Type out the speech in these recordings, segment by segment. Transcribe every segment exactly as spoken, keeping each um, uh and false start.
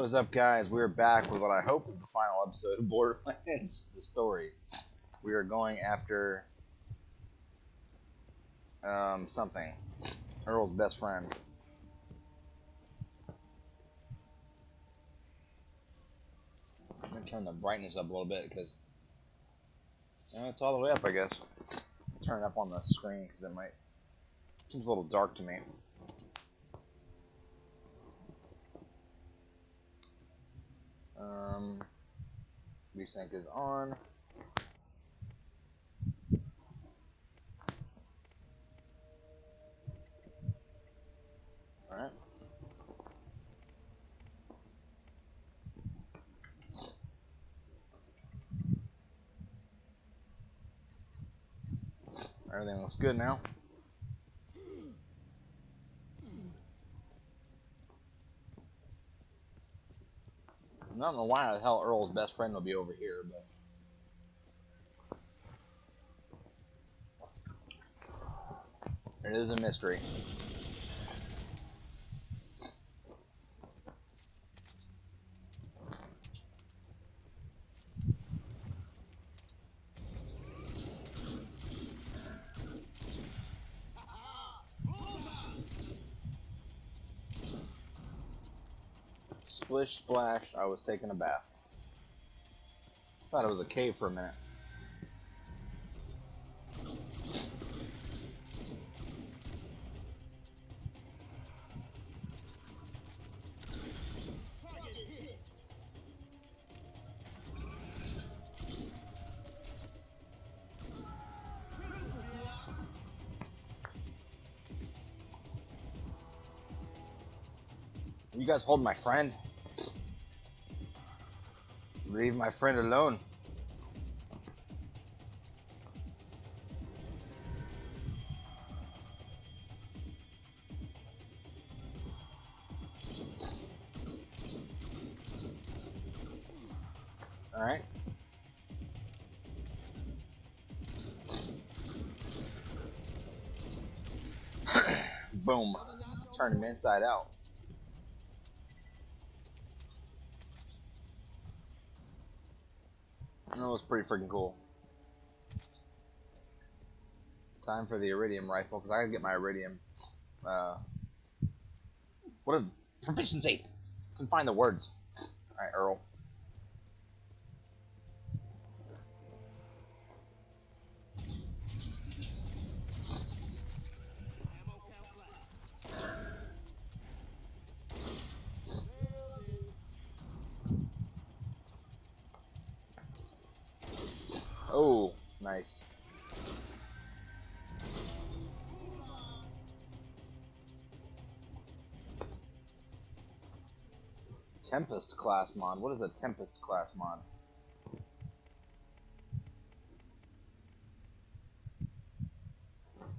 What is up, guys? We're back with what I hope is the final episode of Borderlands, the story. We are going after um, something. Earl's best friend. I'm going to turn the brightness up a little bit because you know, it's all the way up, I guess. Turn it up on the screen because it might... It seems a little dark to me. Um, Resync is on. Alright. Everything looks good now. I don't know why the hell Earl's best friend will be over here, but it is a mystery. Splish, splash, I was taking a bath. Thought it was a cave for a minute. You guys hold my friend? Leave my friend alone. All right. Boom. Turn him inside out. That was pretty freaking cool. Time for the iridium rifle, because I gotta get my iridium. Uh, what a proficiency! Couldn't find the words. Alright, Earl. Oh, nice. Tempest class mod. What is a Tempest class mod?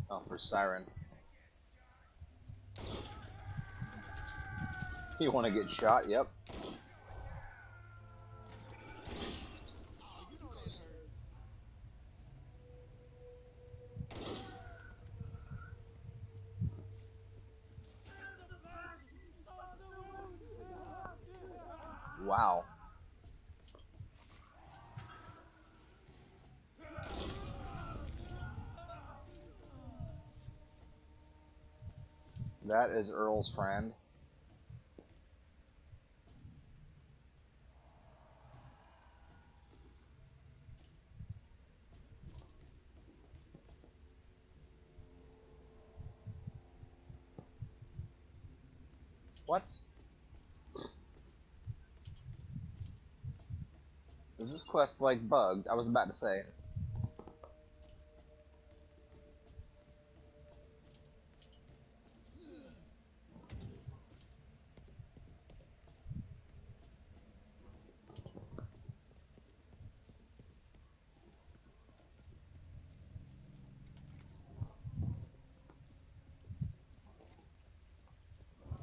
Oh, for Siren. You want to get shot? Yep. Wow. That is Earl's friend. What? Is this quest, like, bugged? I was about to say.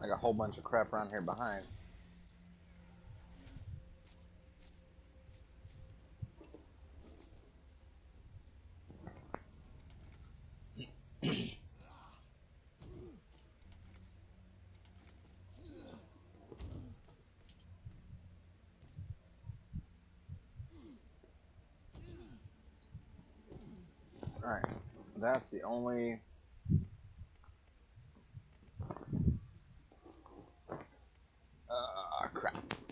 I got a whole bunch of crap around here behind. That's the only... Ah, crap. I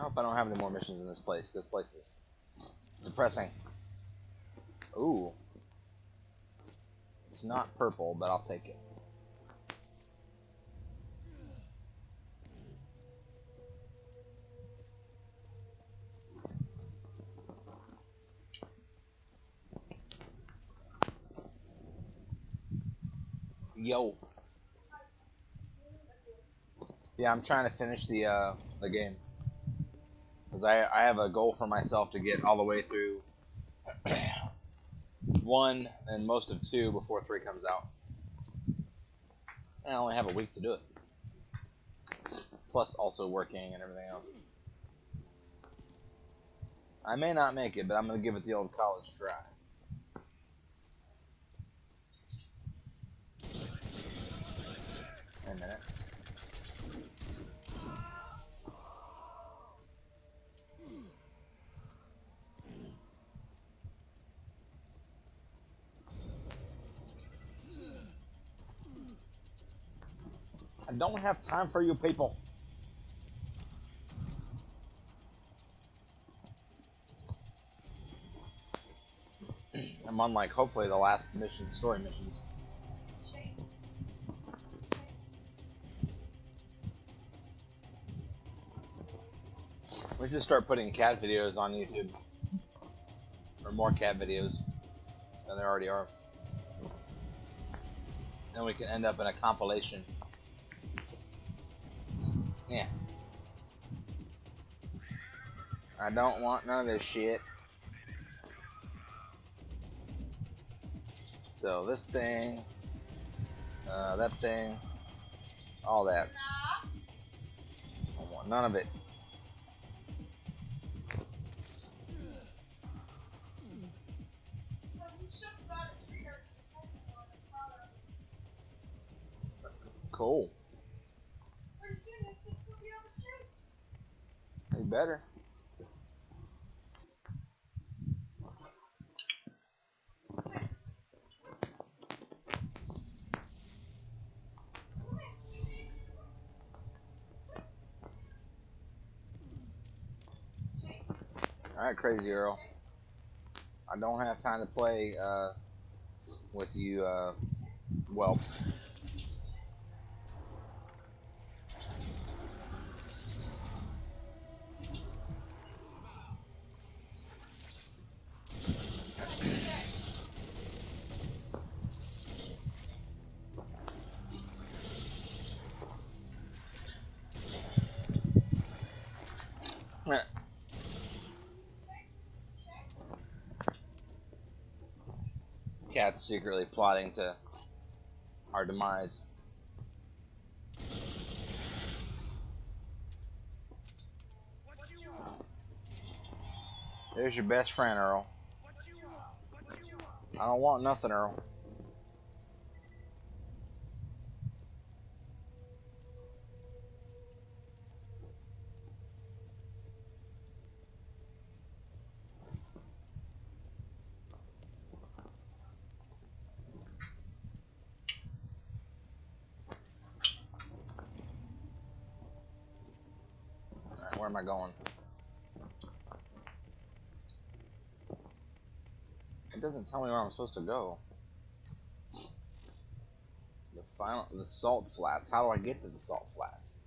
hope I don't have any more missions in this place. This place is depressing. Ooh. It's not purple, but I'll take it. Yo. Yeah, I'm trying to finish the, uh, the game. Because I, I have a goal for myself to get all the way through one and most of two before three comes out. And I only have a week to do it. Plus also working and everything else. I may not make it, but I'm going to give it the old college try. Wait a minute. I don't have time for you people. I'm on like hopefully the last mission, story missions. We should start putting cat videos on YouTube, or more cat videos than there already are. Then we can end up in a compilation. Yeah. I don't want none of this shit. So this thing, uh, that thing, all that. I don't want none of it. Cool. They better. All right, Crazy Earl. I don't have time to play uh, with you, uh, whelps. Cat's secretly plotting to our demise. What you want? There's your best friend, Earl. What you want? What you want? I don't want nothing, Earl. Where am I going? It doesn't tell me where I'm supposed to go. The final, the salt flats. How do I get to the salt flats?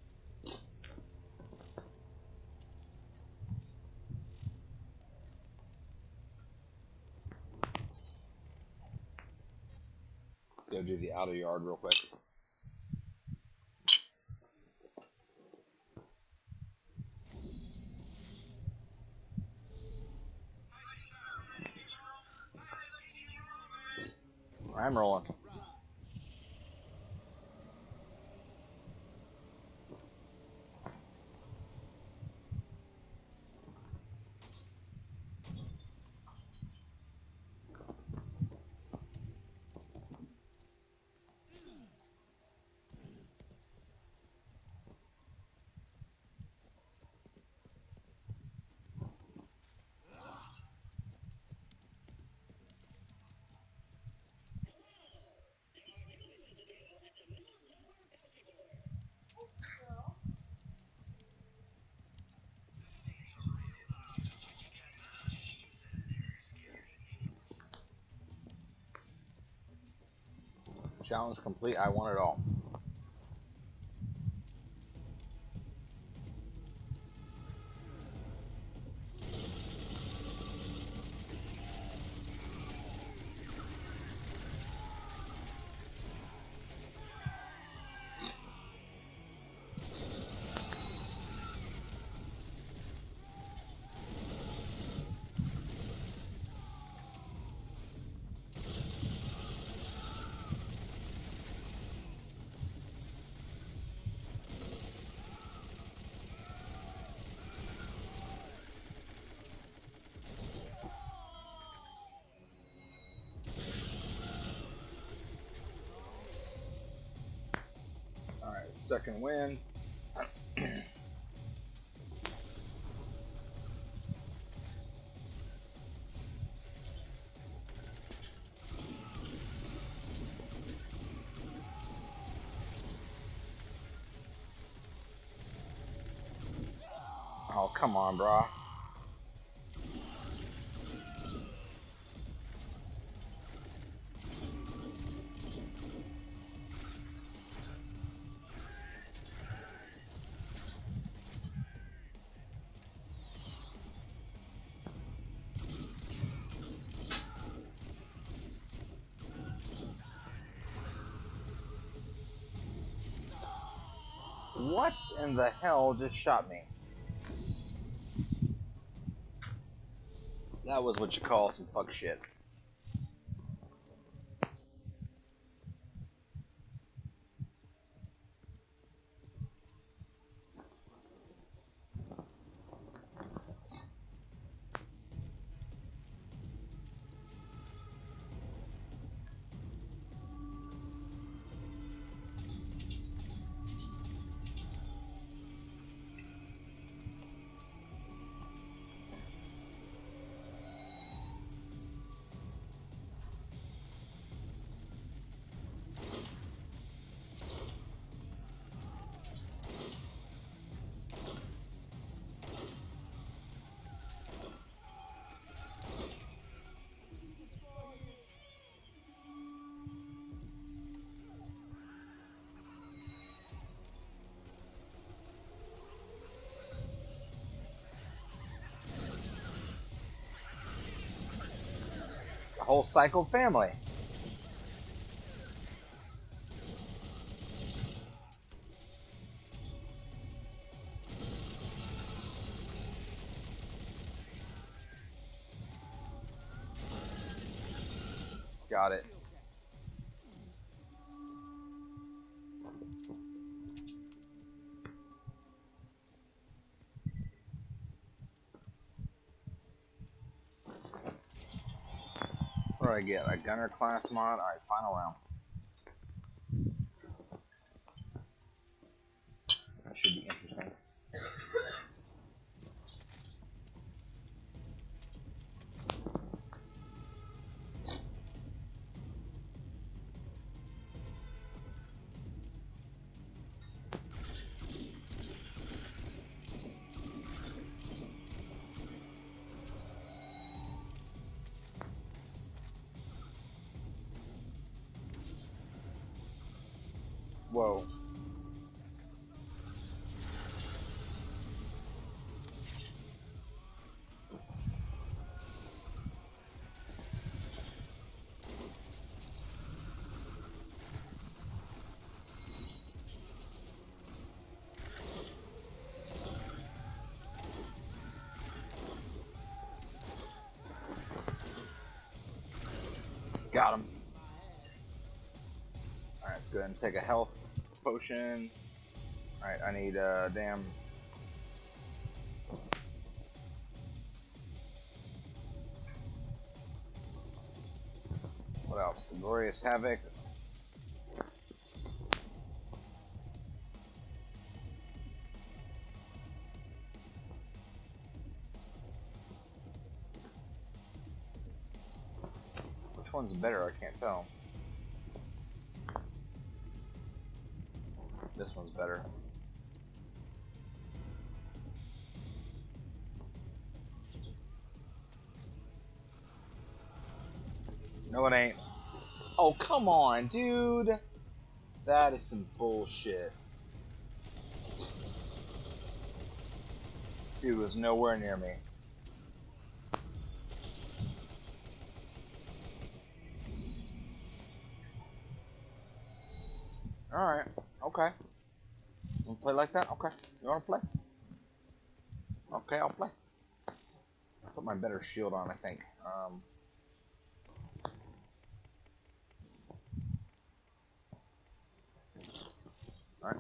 Go do the outer yard real quick. I'm rolling. Challenge complete. I want it all. Second win. Oh, come on, brah. What in the hell just shot me? That was what you call some fuck shit. Whole psycho family. Got it. I get a gunner class mod. All right, final round. That should be interesting. Whoa. Got him. All right, let's go ahead and take a health potion. Alright, I need uh damn what else? The Glorious Havoc. Which one's better? I can't tell. This one's better. No, it ain't. Oh, come on, dude. That is some bullshit. Dude was nowhere near me. Alright, okay. You wanna play like that? Okay. You wanna play? Okay, I'll play. I'll put my better shield on, I think. Um... Alright.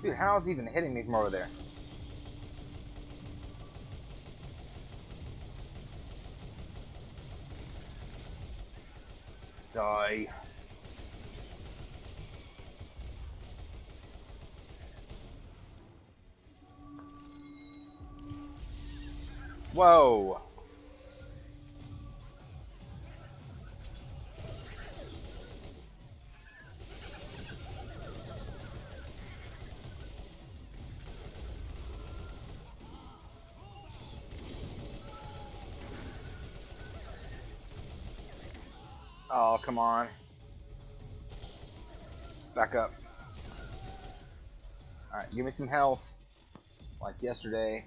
Dude, how's he even hitting me from over there? Die. Whoa. Oh, come on. Back up. Alright, give me some health. Like yesterday.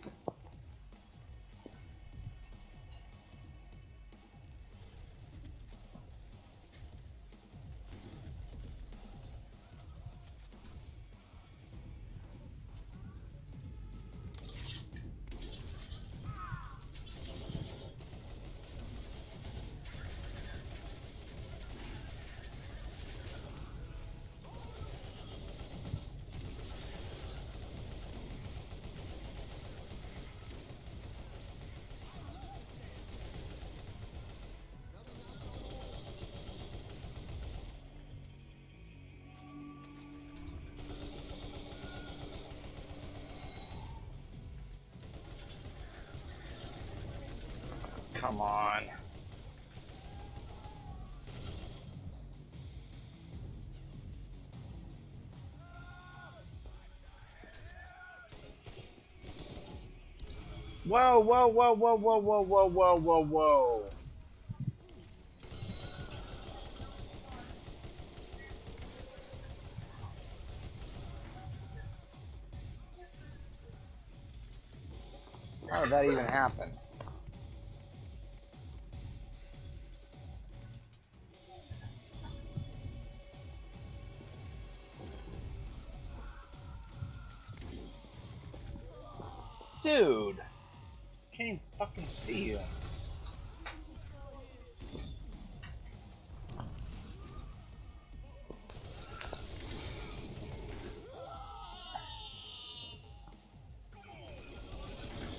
Come on. Whoa, whoa, whoa, whoa, whoa, whoa, whoa, whoa, whoa, whoa. How did that even happen? Dude, can't even fucking see you.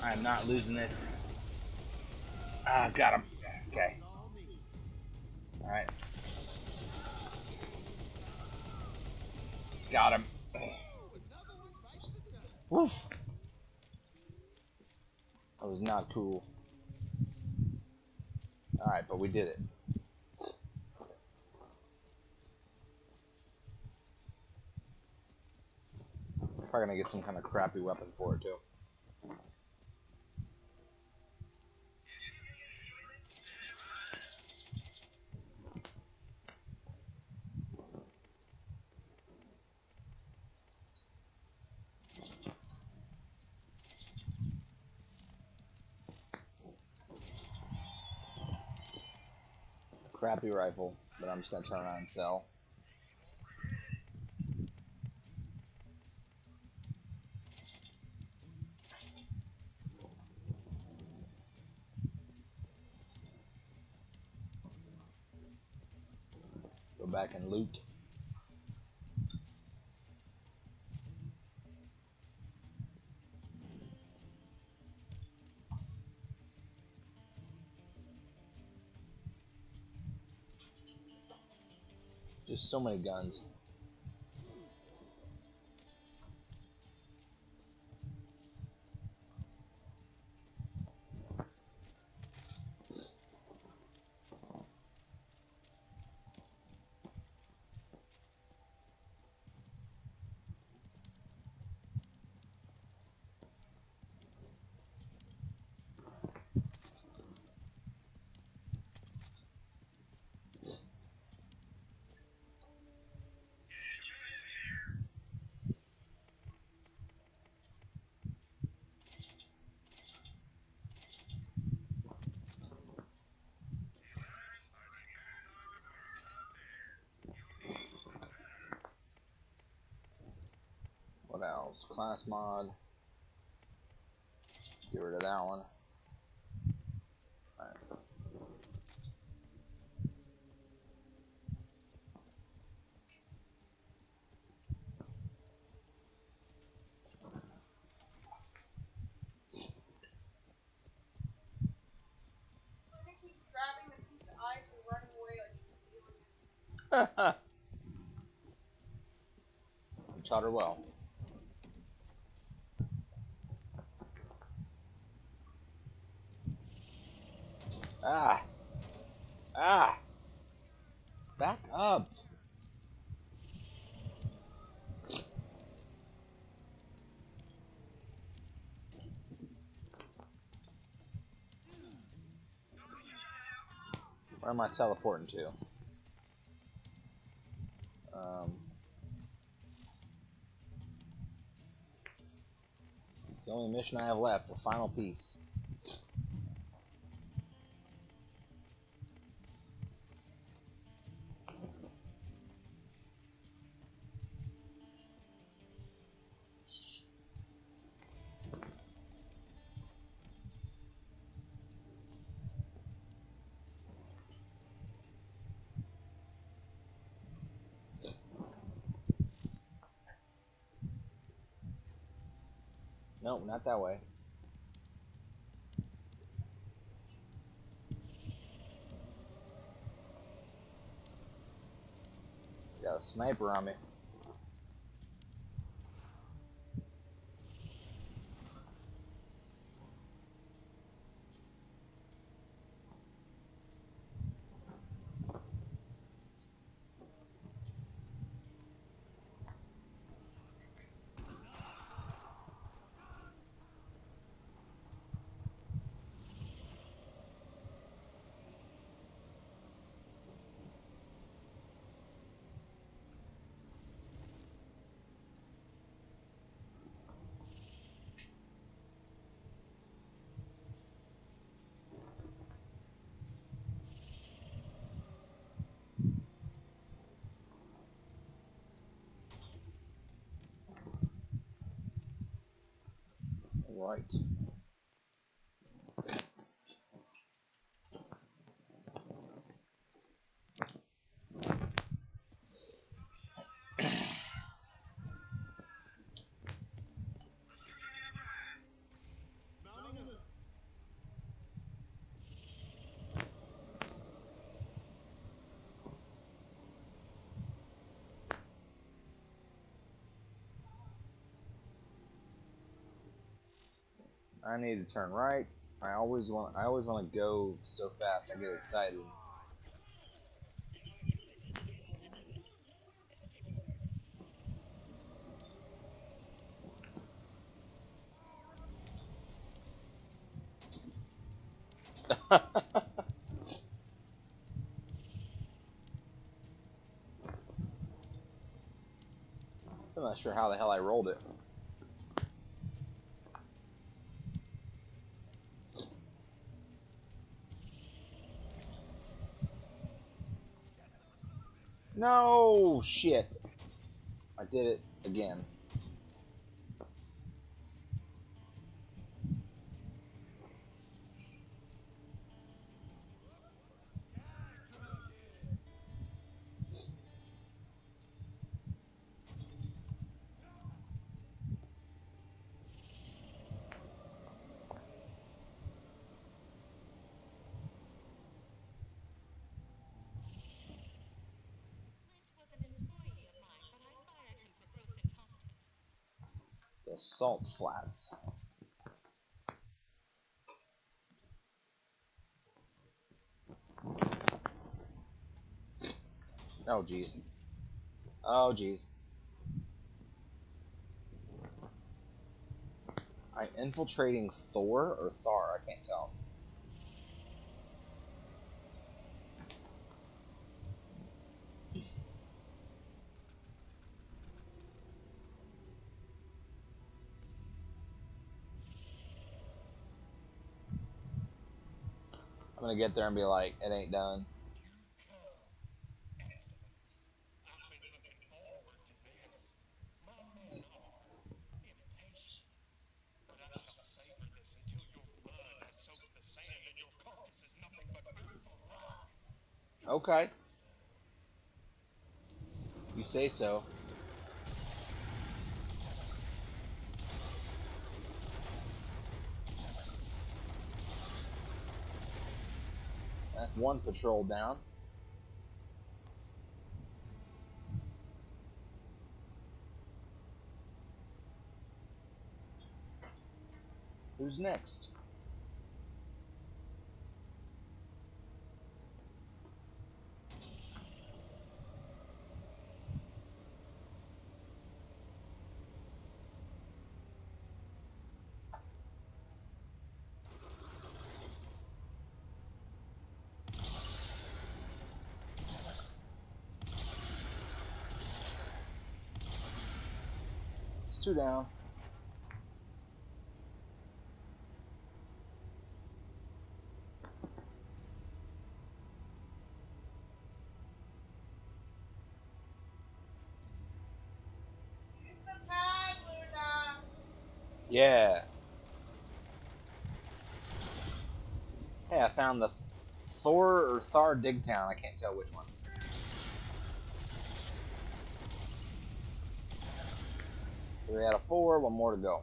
I am not losing this. Ah, got him. Okay. All right. Got him. Woof. That was not cool. Alright, but we did it. We're probably gonna get some kind of crappy weapon for it, too. Crappy rifle, but I'm just gonna turn around and sell. Go back and loot. Just so many guns. What else? Class mod. Get rid of that one. Alright. Shot her well. Ah, ah, back up. Where am I teleporting to? Um. It's the only mission I have left, the final piece. No, not that way. Got a sniper on me. Right. I need to turn right. I always want I always want to go so fast I get excited. I'm not sure how the hell I rolled it. No shit. I did it again. Salt flats. Oh geez. Oh geez. I'm infiltrating Thor or Thar, I can't tell. I'm gonna get there and be like, it ain't done. Okay. You say so. That's one patrol down. Who's next? It's two down. Yeah. Hey, I found the Thor or Thar Dig Town. I can't tell which one. Three out of four. One more to go.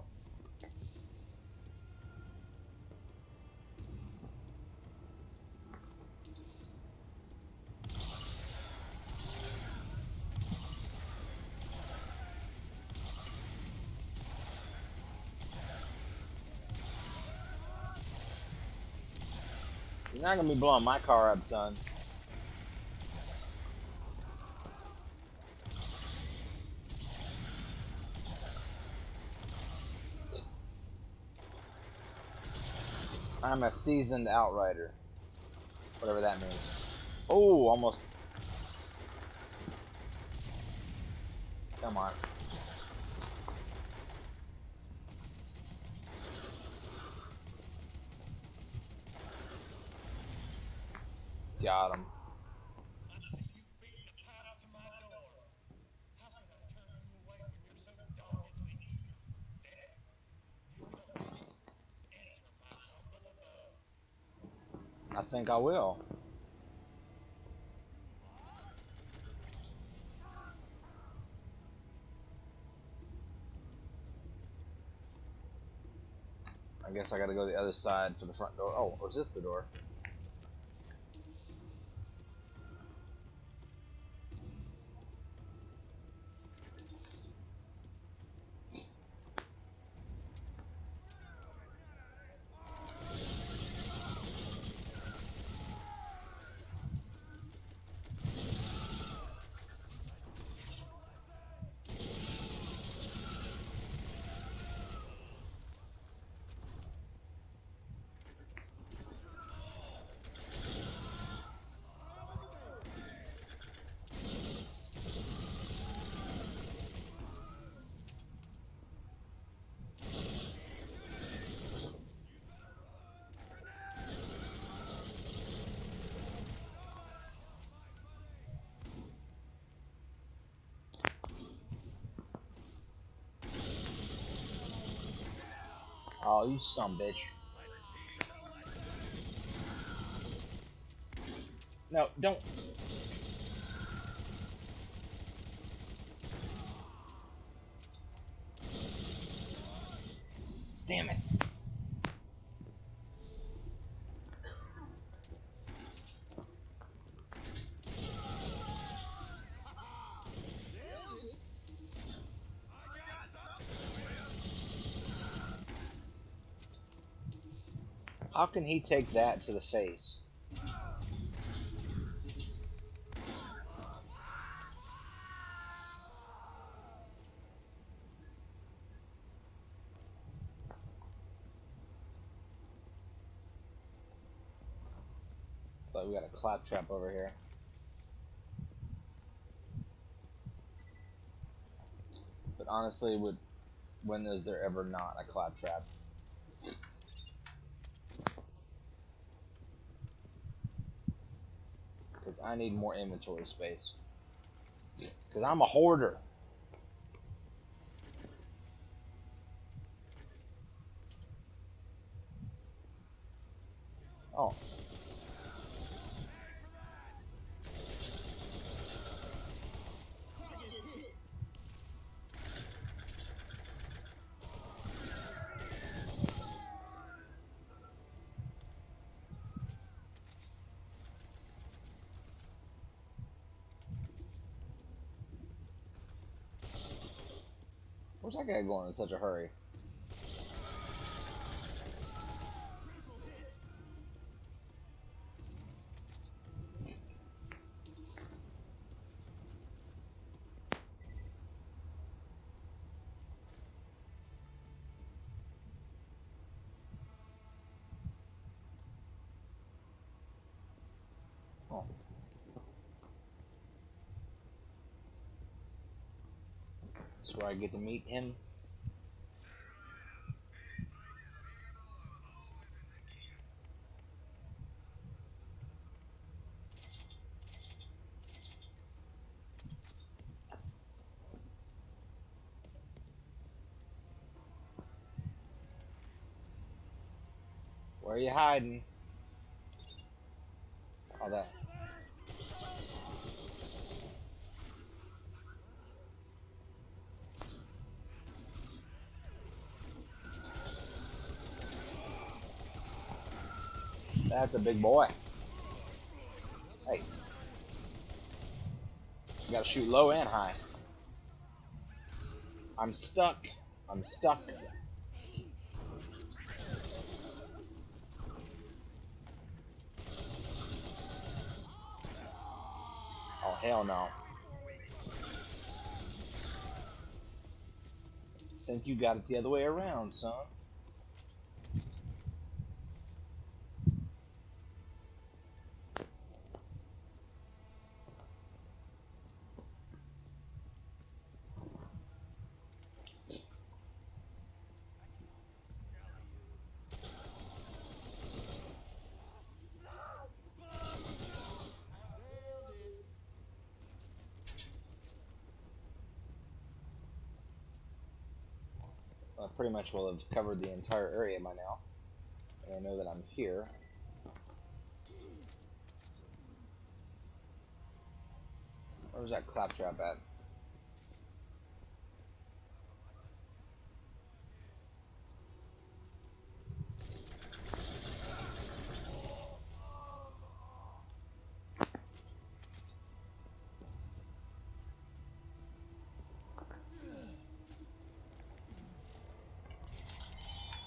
You're not gonna be blowing my car up, son. I'm a seasoned outrider. Whatever that means. Oh, almost. Come on. Got him. I think I will. I guess I gotta go the other side for the front door. Oh, or is this the door? Oh, you sumbitch. No, don't. Damn it. How can he take that to the face? Looks like we got a Claptrap over here. But honestly, would when is there ever not a Claptrap? I need more inventory space. Because I'm a hoarder. Oh. Where's that guy going in such a hurry? That's where I get to meet him. Where are you hiding? All that. That's a big boy. Hey. You gotta shoot low and high. I'm stuck. I'm stuck. Oh, hell no. Think you got it the other way around, son. I pretty much will have covered the entire area by now. And I know that I'm here. Where was that Claptrap at?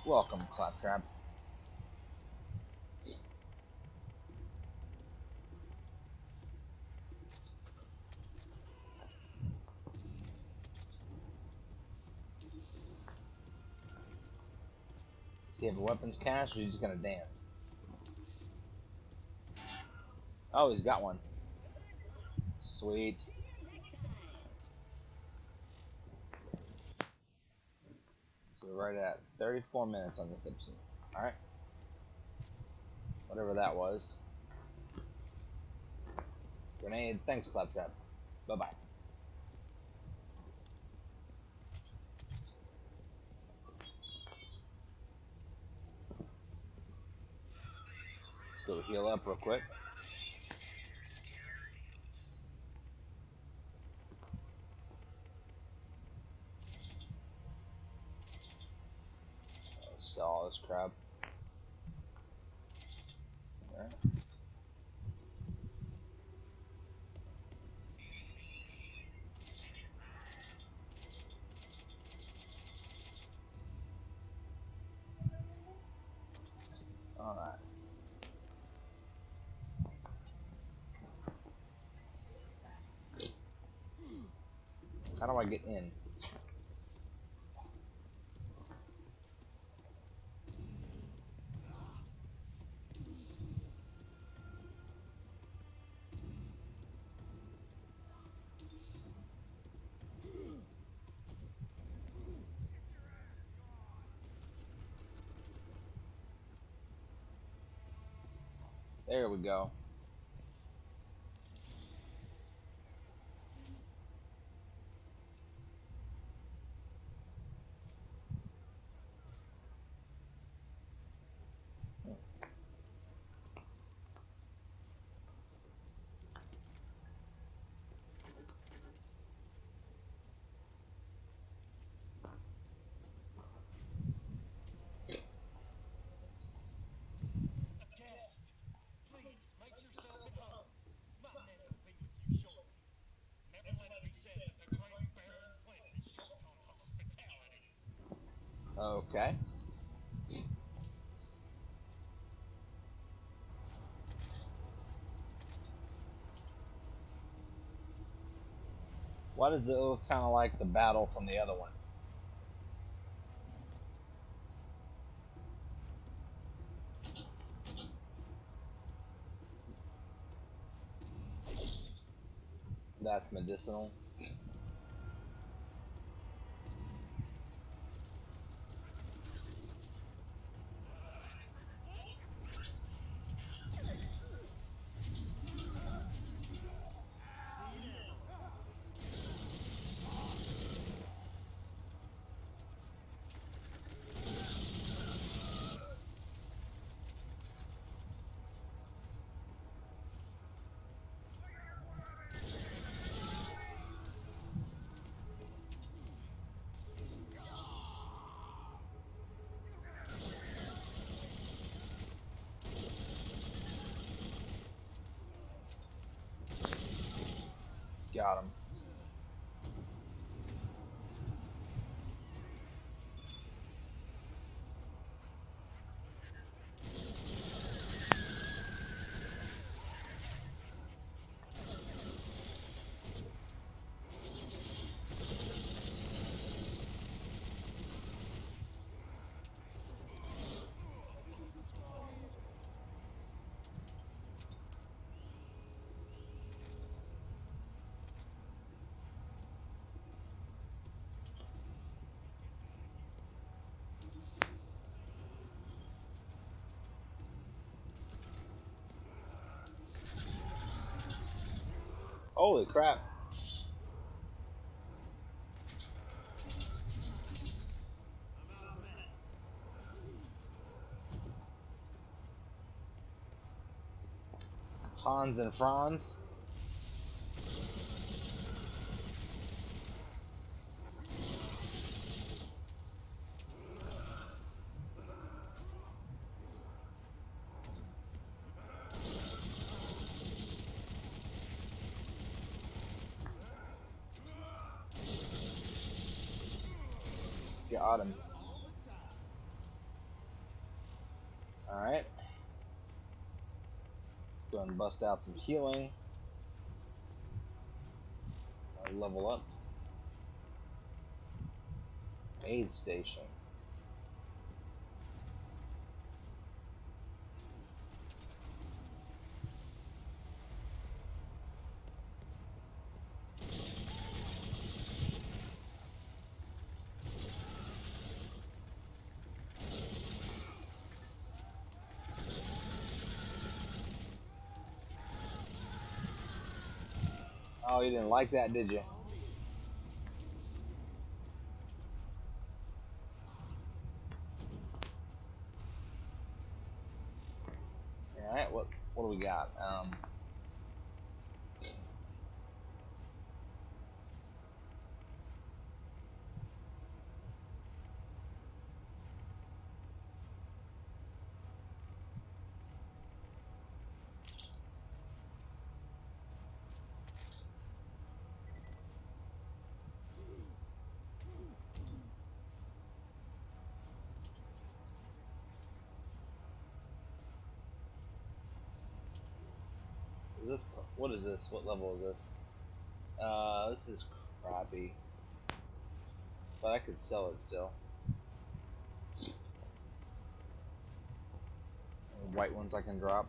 Welcome, Claptrap. Does he have a weapons cache, or is he just gonna dance? Oh, he's got one. Sweet. Right at thirty-four minutes on this episode. Alright. Whatever that was. Grenades. Thanks, Claptrap. Bye-bye. Let's go heal up real quick. All this crap. Right. All right. How do I get in? There we go. Okay. Why does it look kind of like the battle from the other one? That's medicinal. Got him. Holy crap. Hans and Franz. Got him. Alright. Let's go and bust out some healing. I'll level up. Aid station. Oh, you didn't like that, did you? All right, what what do we got? Um, This, what is this? What level is this? Uh, this is crappy. But I could sell it still. And white ones I can drop.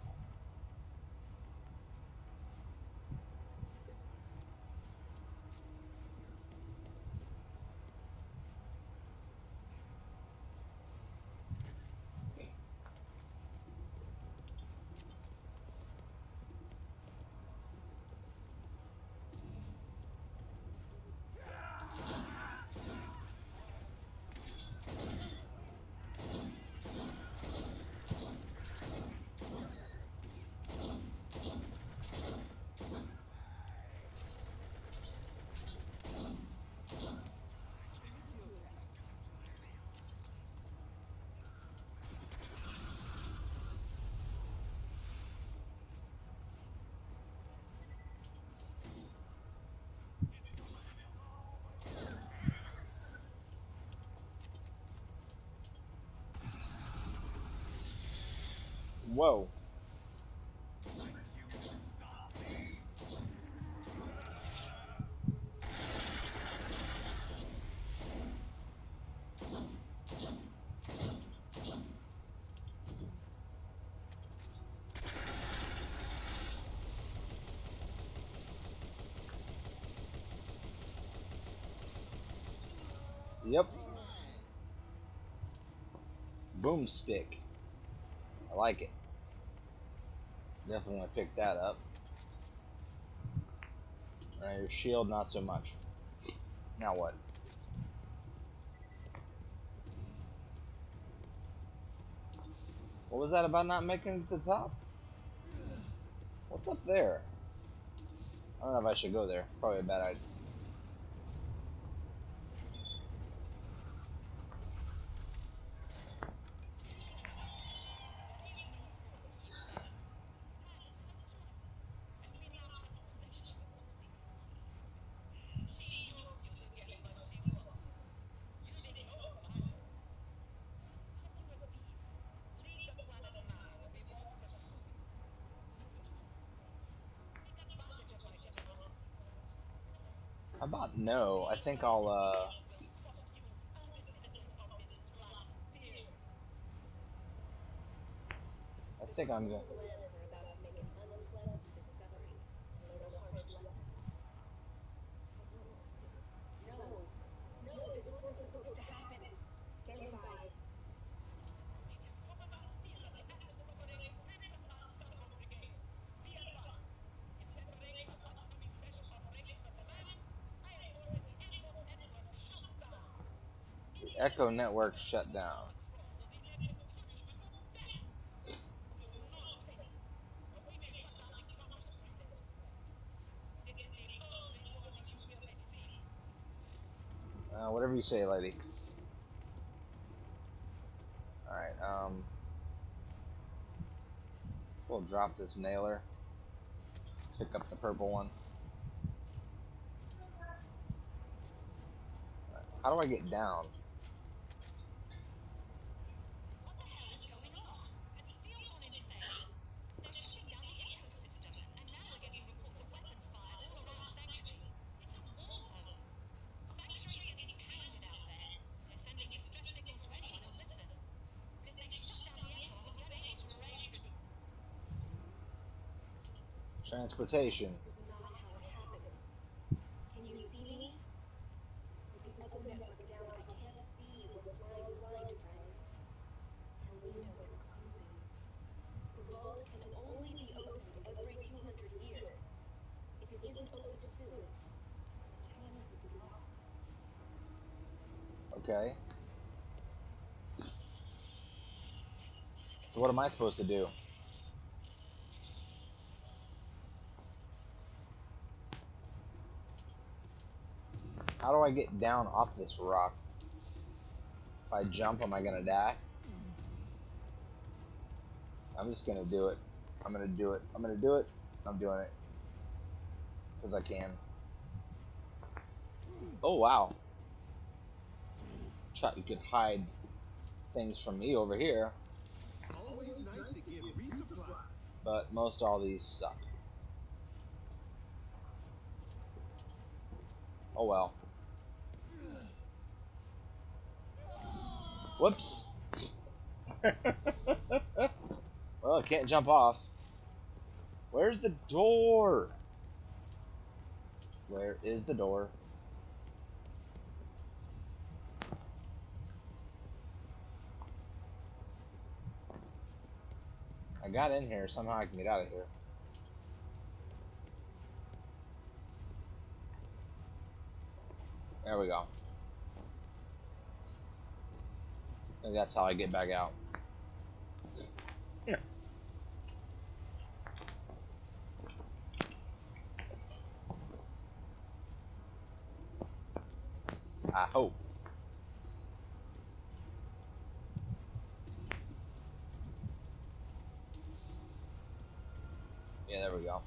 Whoa. Yep. Boomstick. I like it. Definitely want to pick that up. Alright, your shield, not so much. Now what? What was that about not making it to the top? What's up there? I don't know if I should go there. Probably a bad idea. How about no? I think I'll, uh... I think I'm gonna... Echo network shut down. Uh, whatever you say, lady. All right. Um. Let's we'll drop this nailer. Pick up the purple one. Right, how do I get down? Transportation. Can you see me? With the echo network down, I can't see you. We're flying blind, friend. Our window is closing. The vault can only be opened every two hundred years. If it isn't opened soon, the chance would be lost. Okay. So what am I supposed to do? How do I get down off this rock? If I jump, am I gonna die? I'm just gonna do it. I'm gonna do it. I'm gonna do it. I'm doing it. Because I can. Oh, wow. Shot, you can hide things from me over here. But most all these suck. Oh, well. Whoops. Well, I can't jump off. Where's the door? Where is the door? I got in here. Somehow I can get out of here. There we go. And that's how I get back out. Yeah. I hope. Yeah, there we go.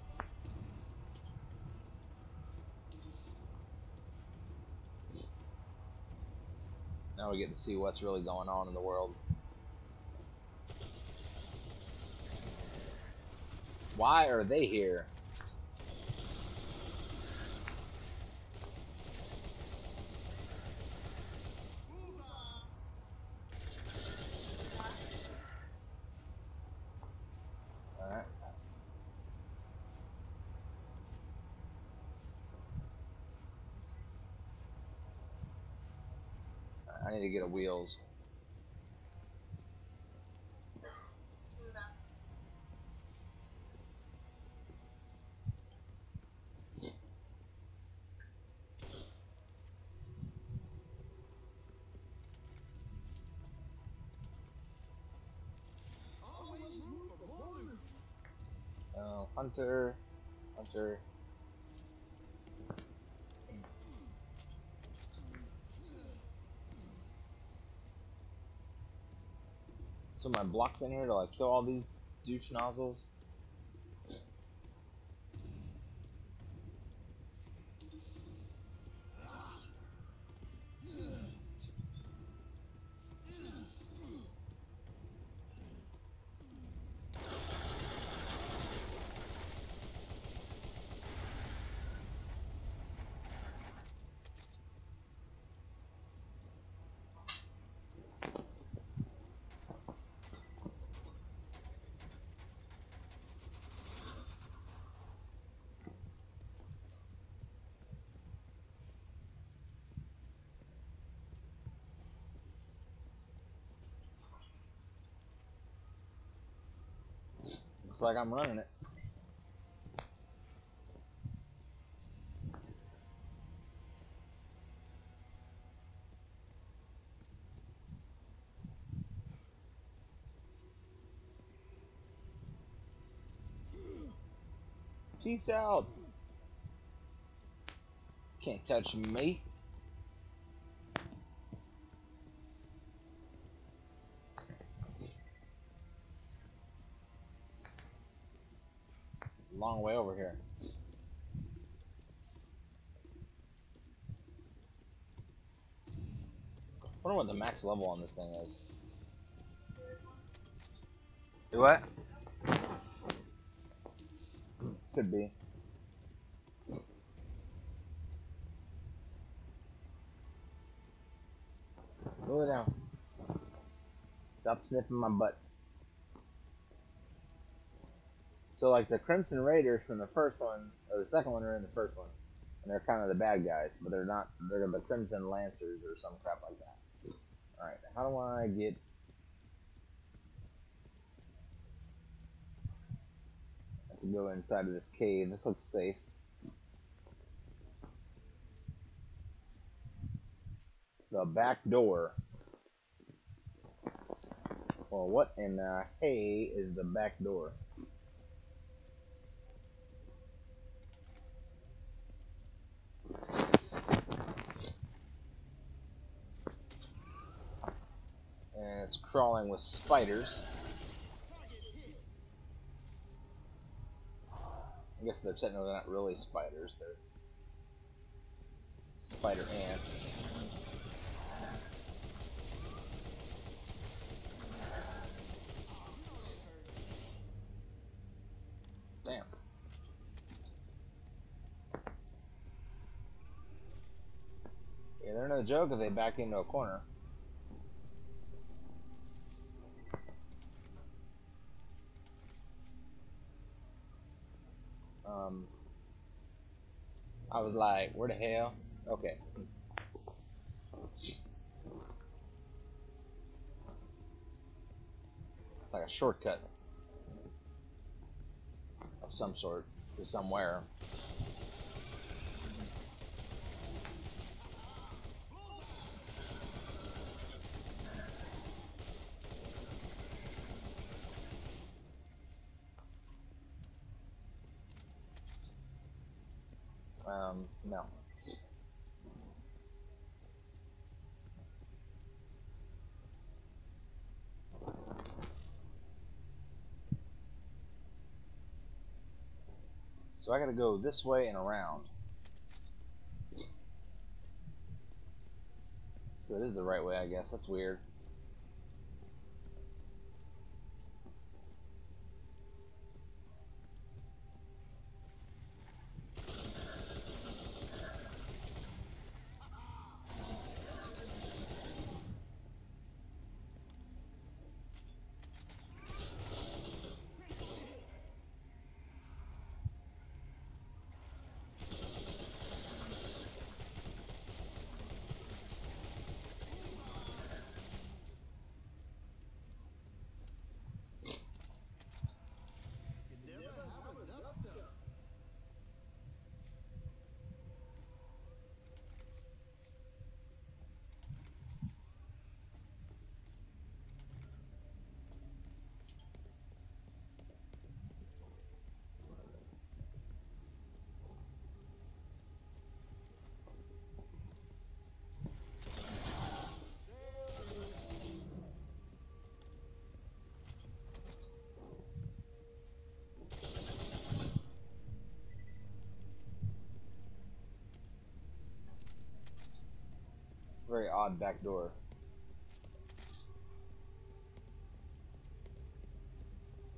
Now we get to see what's really going on in the world. Why are they here? I need to get a wheels. Uh, hunter, hunter. So am I blocked in here to like kill all these douche nozzles? Looks like I'm running it. Peace out. Can't touch me. Long way over here. I wonder what the max level on this thing is. Do what? Could be. Roll it down. Stop sniffing my butt. So like the Crimson Raiders from the first one, or the second one, are in the first one, and they're kind of the bad guys, but they're not. They're the Crimson Lancers or some crap like that. All right, now how do I get? I have to go inside of this cave. This looks safe. The back door. Well, what in the hay is the back door? And it's crawling with spiders. I guess they're technically not really spiders, they're spider ants. Damn. Yeah, they're no joke if they back into a corner. Um, I was like, where the hell? Okay. It's like a shortcut of some sort to somewhere. Um, no. So I gotta go this way and around. So it is the right way, I guess. That's weird. very odd back door.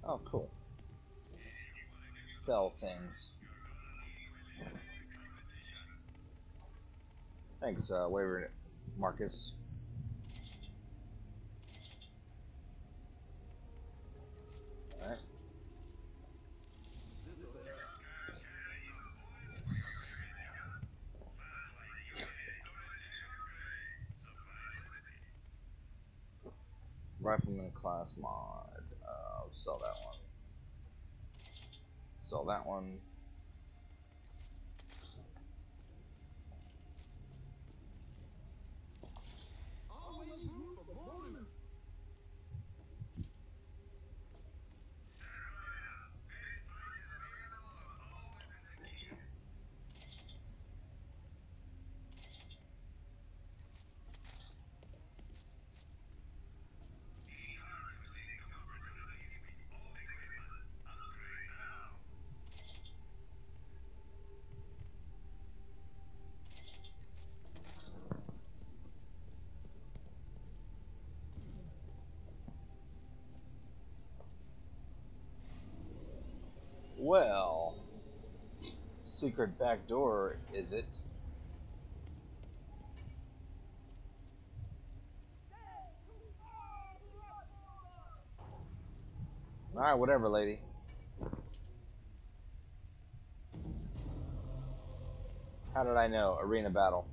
Oh, cool. Sell things. Thanks, uh, Wayward Marcus. Alright. Rifleman class mod. Uh, I'll sell that one. Sell that one. Well, secret back door, is it? Alright, whatever, lady. How did I know? Arena battle.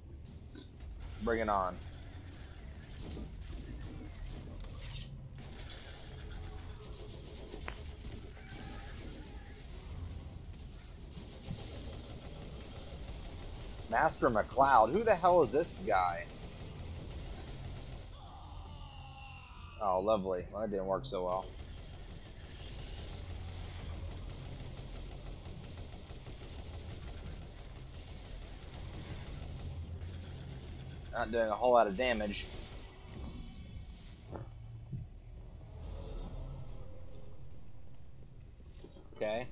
Bring it on. Master McCloud, who the hell is this guy? Oh, lovely. Well, that didn't work so well. Not doing a whole lot of damage. Okay.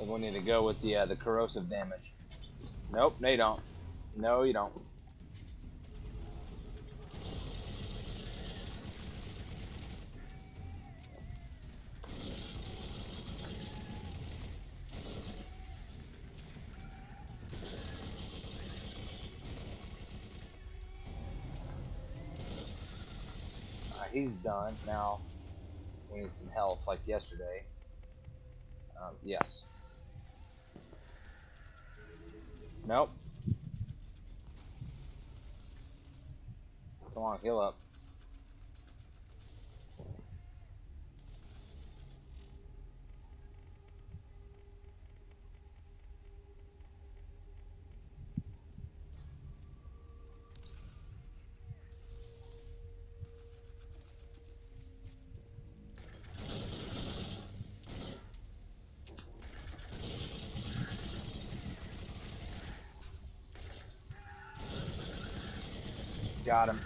We need to go with the uh, the corrosive damage. Nope, no you don't. No you don't. Uh, he's done. Now we need some health like yesterday. Um, yes. Nope. Come on, heal up. Got him.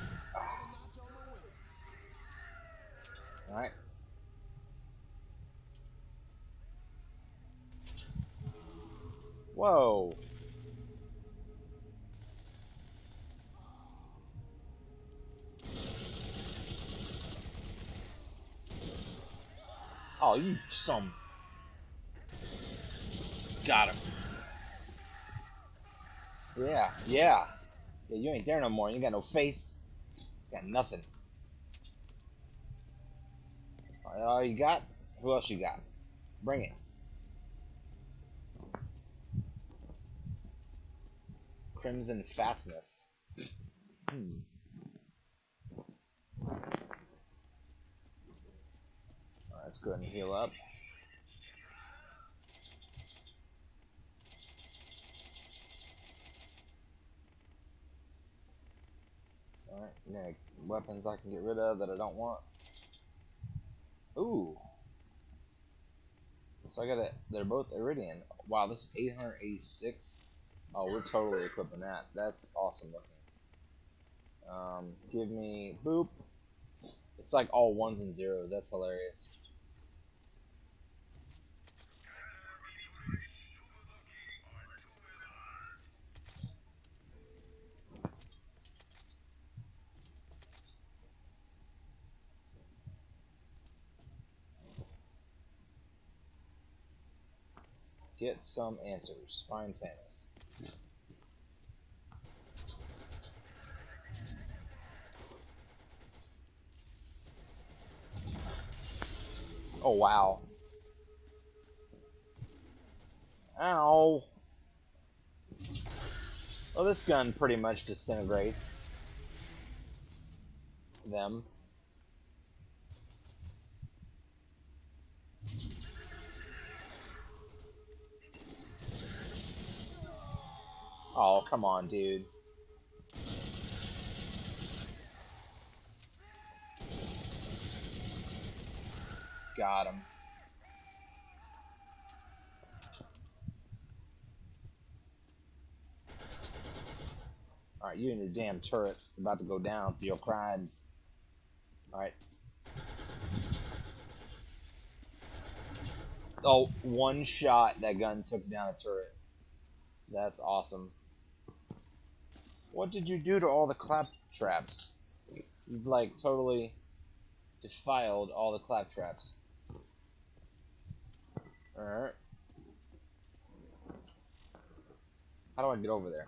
All right. Whoa. Oh, you some. Got him. Yeah. Yeah. Yeah, you ain't there no more. You got no face. You got nothing. All, right, all you got? Who else you got? Bring it. Crimson Fastness. Hmm. All right, let's go ahead and heal up. Alright, now weapons I can get rid of that I don't want. Ooh. So I got a, they're both iridium. Wow, this is eight hundred eighty-six. Oh, we're totally equipping that. That's awesome looking. Um, give me, boop. It's like all ones and zeros. That's hilarious. Get some answers. Find Tannis. Oh, wow. Ow. Well, this gun pretty much disintegrates them. Oh, come on, dude. Got him. Alright, you and your damn turret are about to go down for your crimes. Alright. Oh, one shot that gun took down a turret. That's awesome. What did you do to all the claptraps? You've, like, totally defiled all the claptraps. Alright. How do I get over there?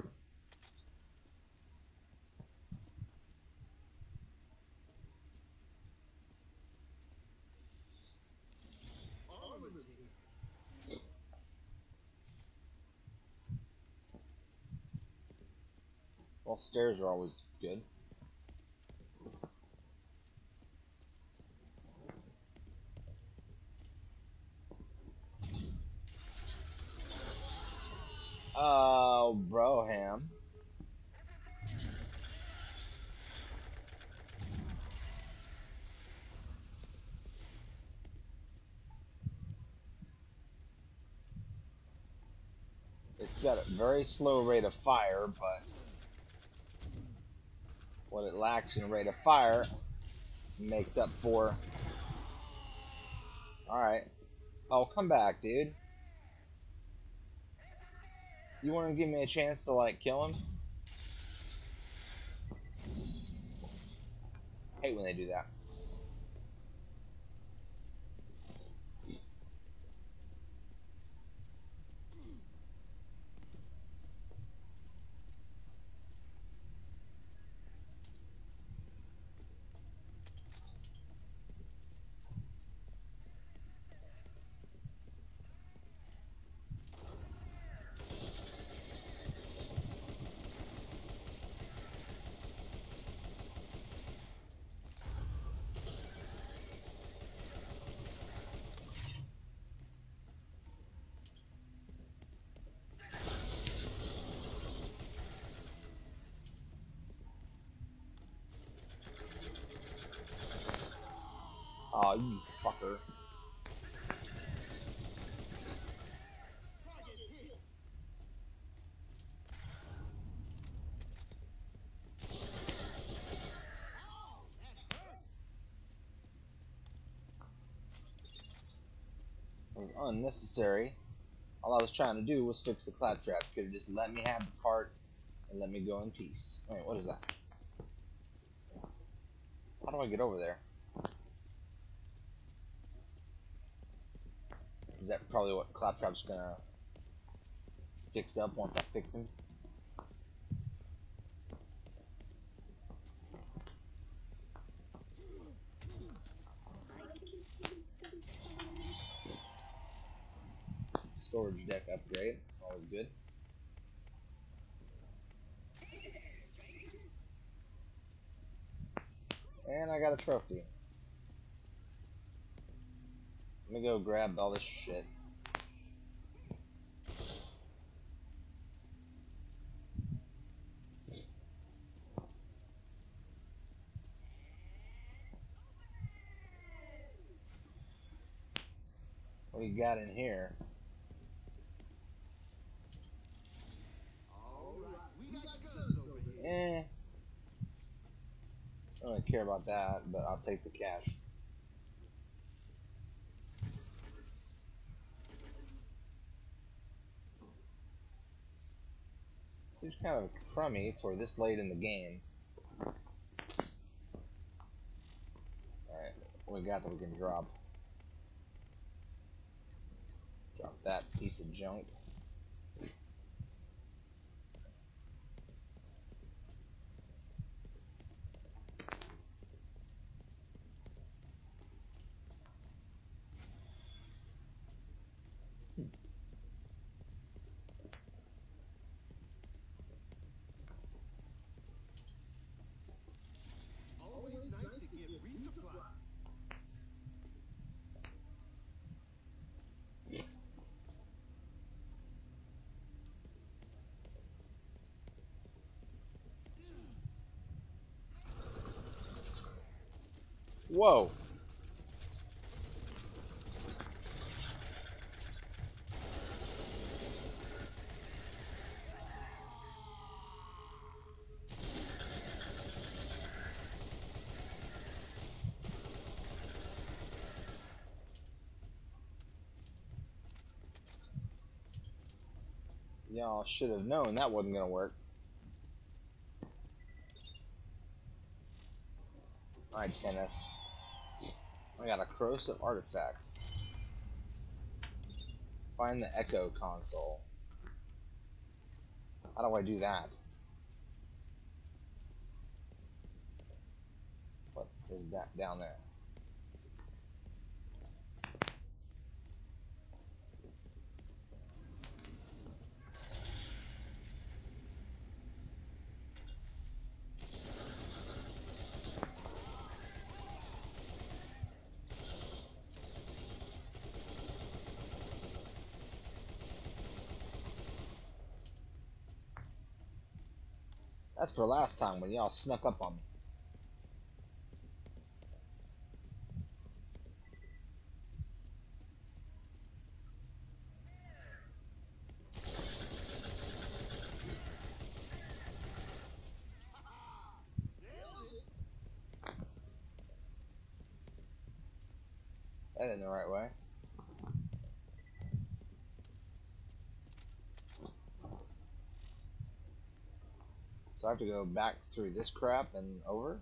Well, stairs are always good. Oh, bro, ham. It's got a very slow rate of fire, but what it lacks in rate of fire makes up for. Alright. Oh, come back, dude. You want to give me a chance to, like, kill him? I hate when they do that. Aw, you fucker. It was unnecessary. All I was trying to do was fix the claptrap. Could have just let me have the cart and let me go in peace. Wait, what is that? How do I get over there? Is that probably what Claptrap's gonna fix up once I fix him? Storage deck upgrade, always good. And I got a trophy. Let me go grab all this shit. What do you got in here? All right, we got guns over here. Eh. I don't really care about that, but I'll take the cash. Seems kind of crummy for this late in the game. Alright, what we got that we can drop? Drop that piece of junk. Whoa. Y'all should have known that wasn't gonna work. All right, Tannis. I got a corrosive artifact. Find the echo console. How do I do that? What is that down there? That's for last time when y'all snuck up on me. That ain't the right way. So I have to go back through this crap and over?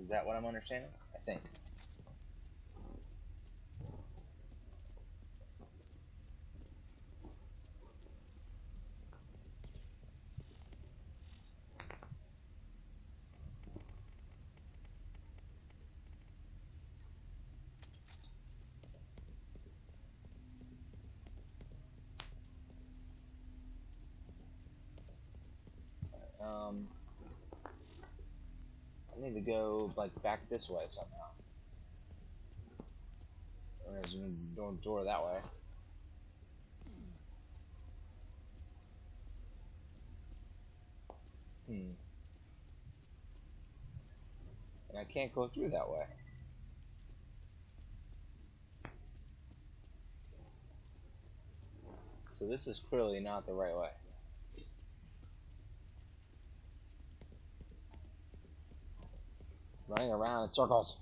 Is that what I'm understanding? I think. Um, I need to go like back this way somehow. There's no door that way. Hmm. And I can't go through that way. So this is clearly not the right way. Running around in circles.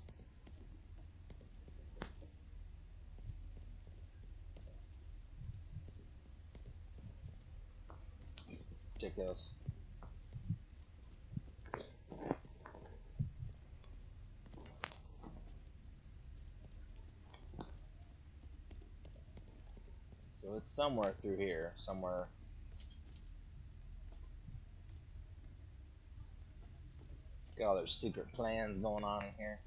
Ridiculous. So it's somewhere through here, somewhere. Got all those secret plans going on in here.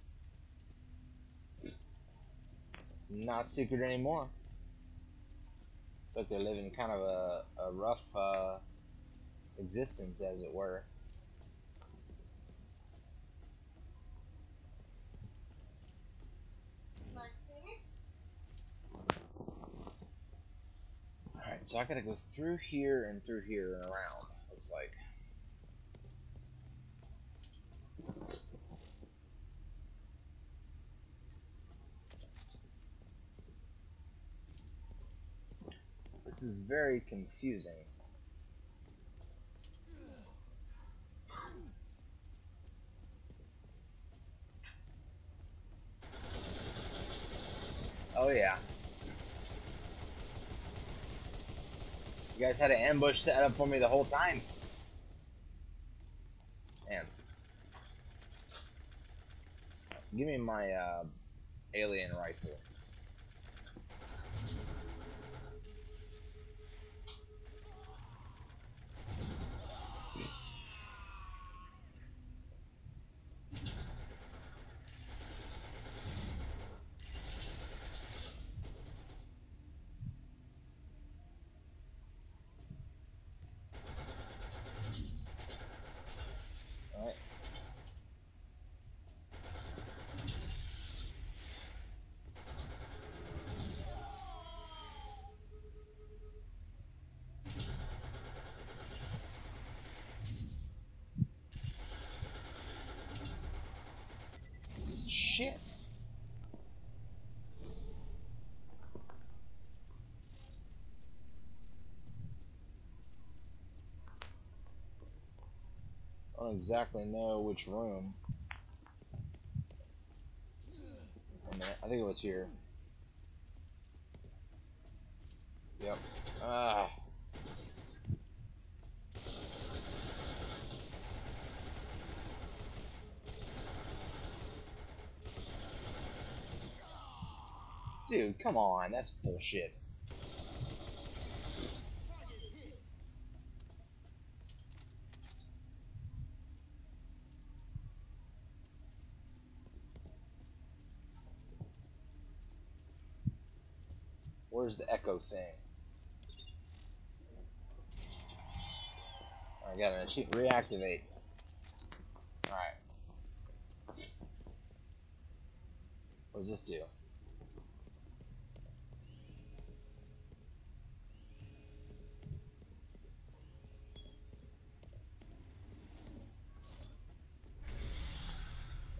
Not secret anymore. It's like they're living kind of a, a rough uh, existence, as it were. Alright, so I gotta go through here and through here and around, looks like. This is very confusing. Oh yeah. You guys had an ambush set up for me the whole time. Man. Give me my uh, alien rifle. shit. I don't exactly know which room. I, mean, I think it was here. Yep. Ah. Dude, come on, that's bullshit. Where's the echo thing? I got an achievement. Reactivate. Alright. What does this do?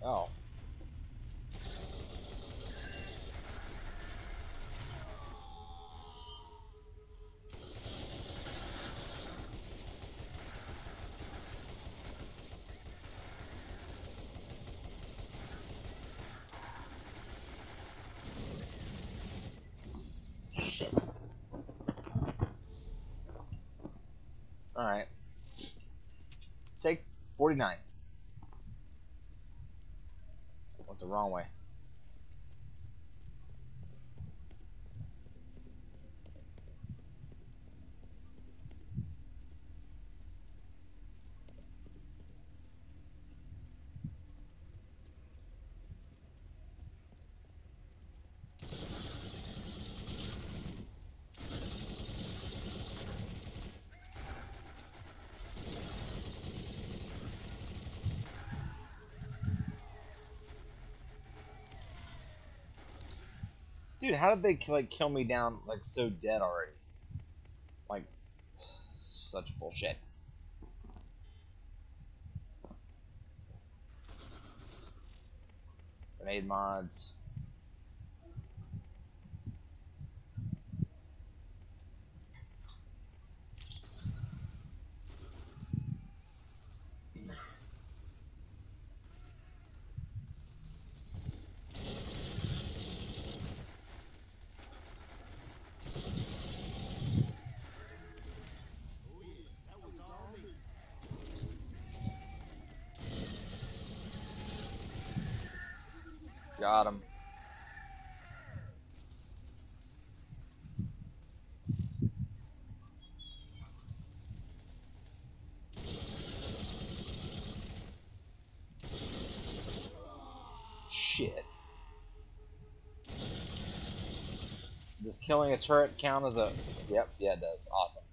Oh. Alright. Take forty-nine. Went the wrong way. Dude, how did they like kill me down like so dead already? Like, such bullshit. Grenade mods. Got him. Shit. Does killing a turret count as a... Yep, yeah it does. Awesome.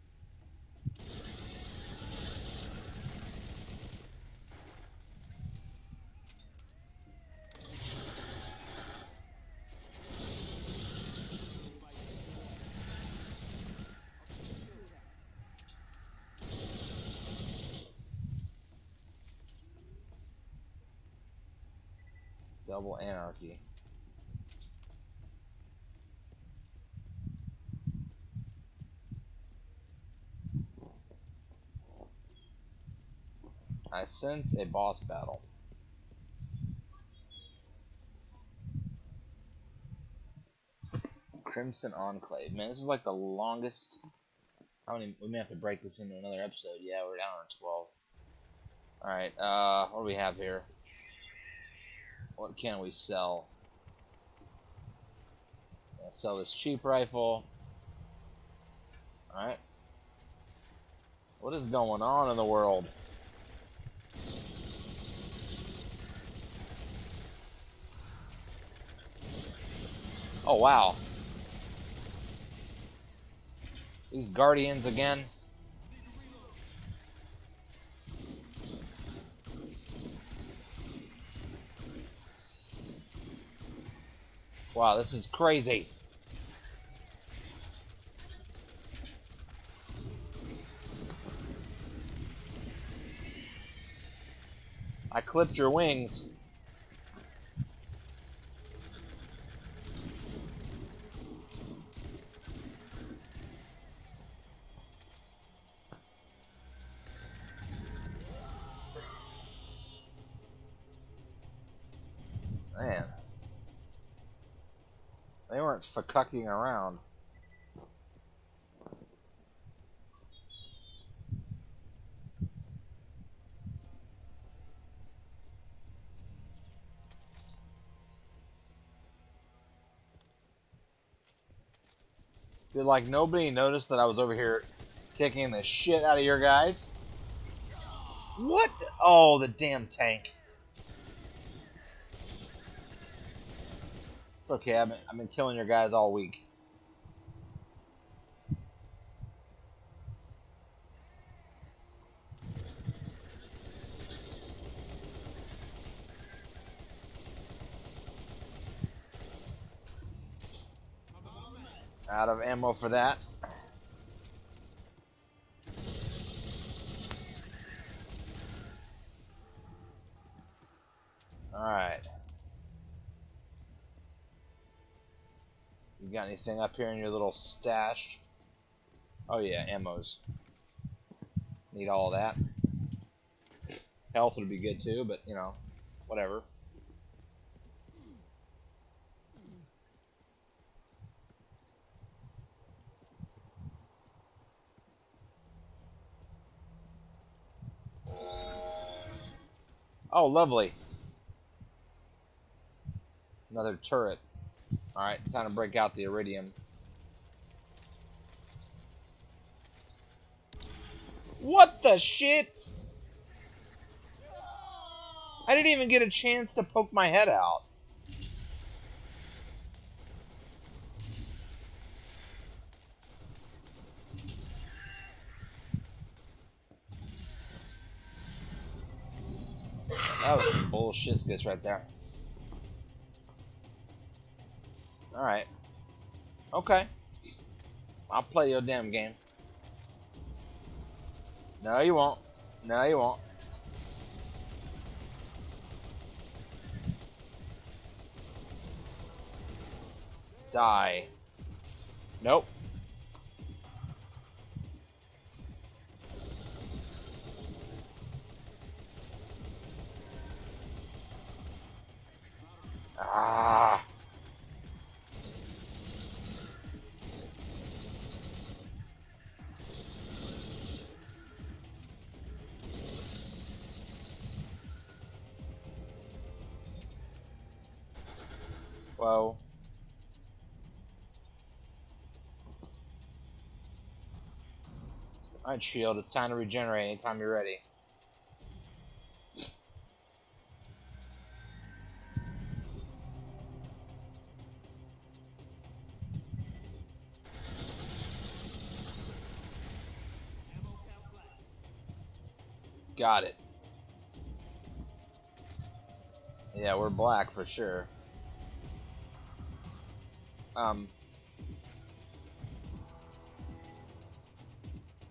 Double anarchy. I sense a boss battle. Crimson Enclave. Man, this is like the longest. How many? We may have to break this into another episode. Yeah, we're down on twelve. All right. Uh, what do we have here? What can we sell? I'll sell this cheap rifle. Alright. What is going on in the world? Oh, wow. These guardians again. Wow, this is crazy. I clipped your wings. tolerance for cucking around. Did, like, nobody notice that I was over here kicking the shit out of your guys? What? Oh, the damn tank. It's okay, I've been, I've been killing your guys all week. Out of ammo for that. Alright. You got anything up here in your little stash? Oh yeah, ammo's. Need all that. Health would be good too, but you know, whatever. Oh, lovely. Another turret. Alright, time to break out the iridium. What the shit? I didn't even get a chance to poke my head out. That was some bullshit right there. Alright. Okay. I'll play your damn game. No, you won't. No, you won't. Die. Nope. Ah. Whoa. All right, shield, it's time to regenerate anytime you're ready. Got it. Yeah, we're black for sure. Um,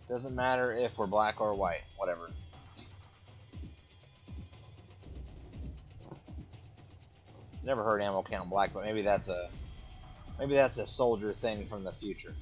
doesn't matter if we're black or white, whatever. Never heard ammo count black, but maybe that's a maybe that's a soldier thing from the future.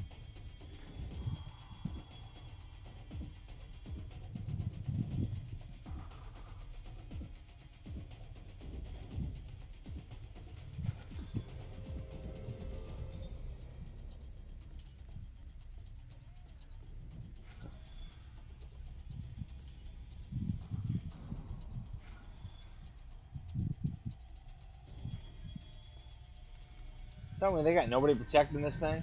Tell me, they got nobody protecting this thing?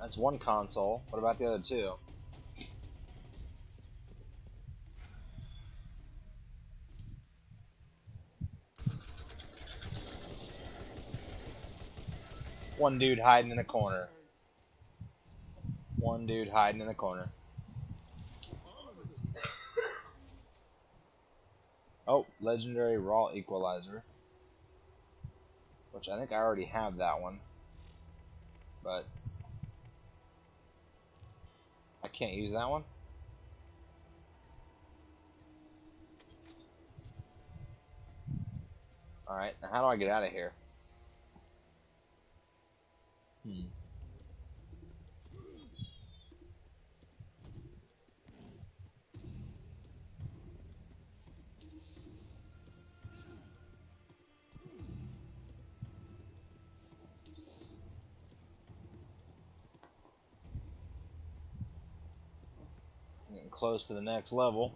That's one console. What about the other two? One dude hiding in a corner. One dude hiding in a corner. Oh, legendary raw equalizer, which I think I already have that one, but I can't use that one. All right, now how do I get out of here? Hmm. close to the next level.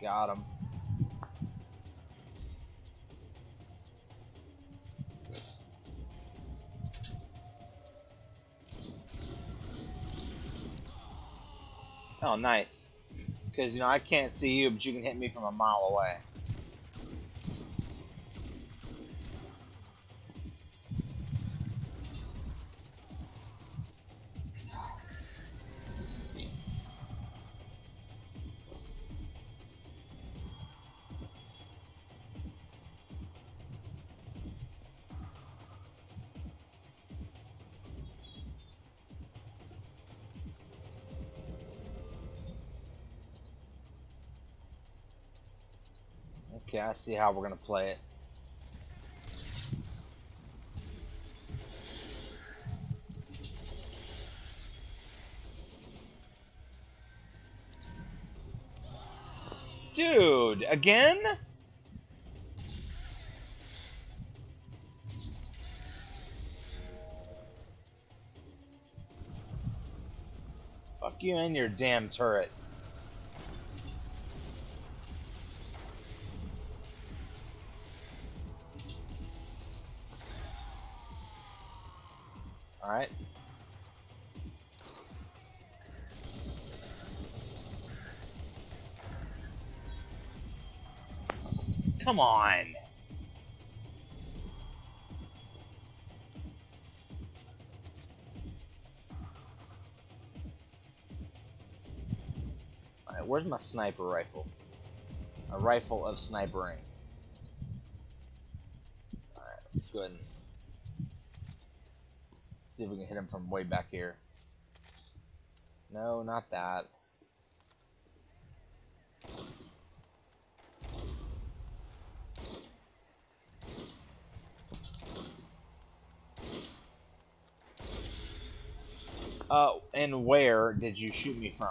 Got him. Oh, nice. Because, you know, I can't see you, but you can hit me from a mile away. Okay, I see how we're going to play it. Dude, again? Fuck you and your damn turret. Come on. All right, where's my sniper rifle? A rifle of snipering. All right, let's go ahead and see if we can hit him from way back here. No, not that. Uh, and where did you shoot me from?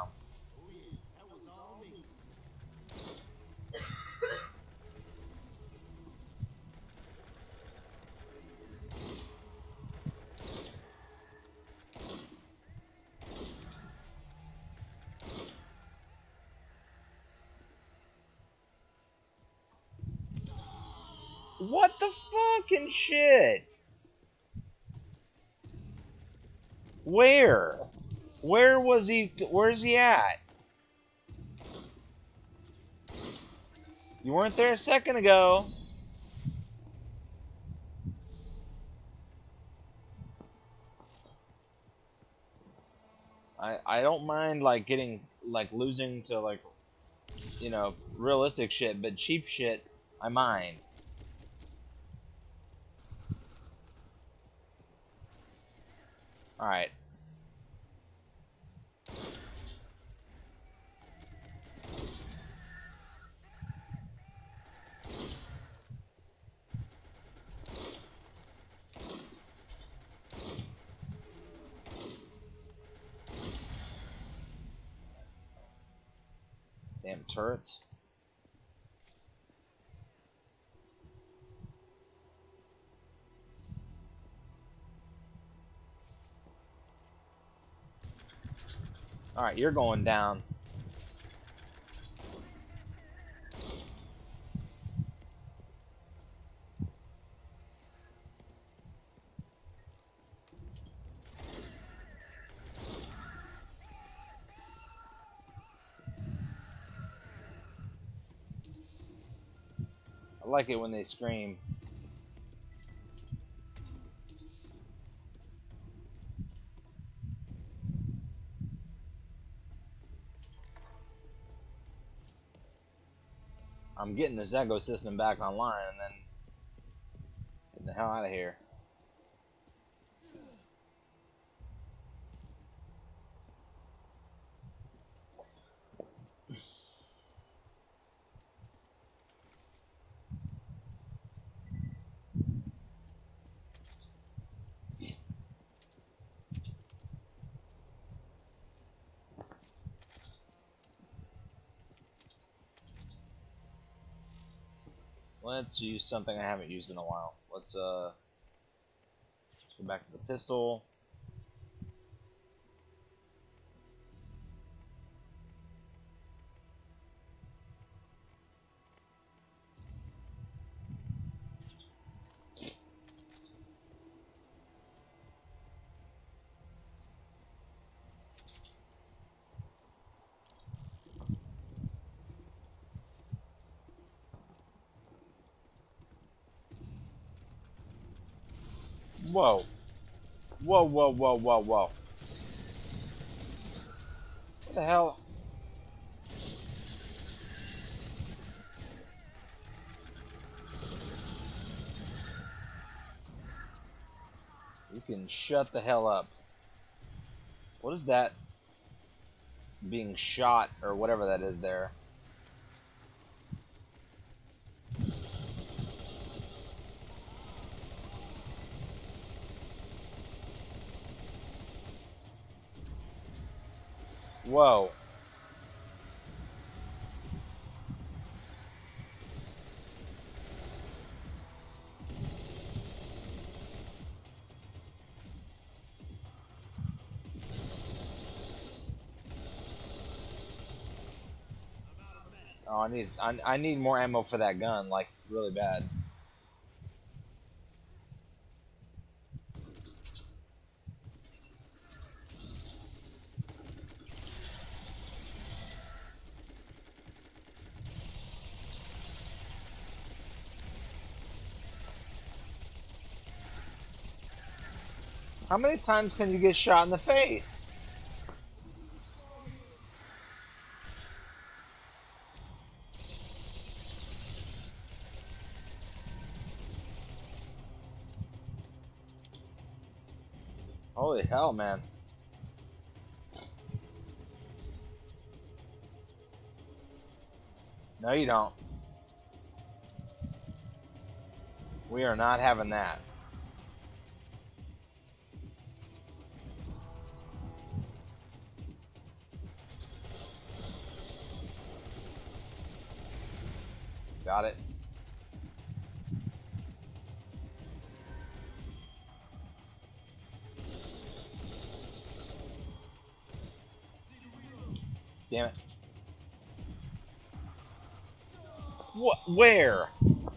What the fucking shit? Where? Where was he? Where's he at? You weren't there a second ago. I I don't mind like getting like losing to like you know realistic shit, but cheap shit I mind. All right. Damn turrets. All right, you're going down. like it when they scream. I'm getting this ecosystem back online and then getting the hell out of here. Let's use something I haven't used in a while. Let's uh, let's go back to the pistol. Whoa. Whoa, whoa, whoa, whoa, whoa. What the hell? You can shut the hell up. What is that? Being shot or whatever that is there. Whoa. Oh, I need I, I need more ammo for that gun, like really bad. How many times can you get shot in the face? Holy hell, man. No, you don't. We are not having that. Got it. Damn it. What? Where?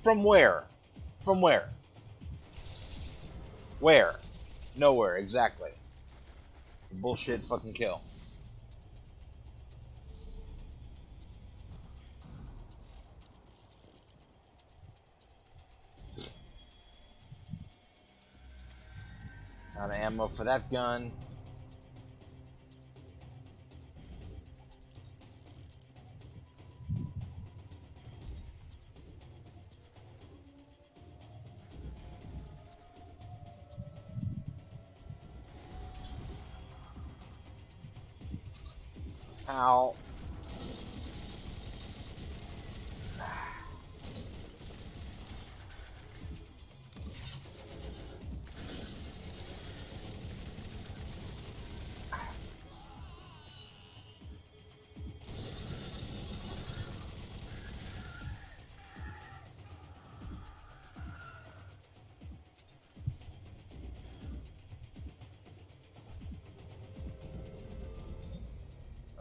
From where? From where? Where? Nowhere, exactly. Bullshit fucking kill. Out of ammo for that gun. Ow.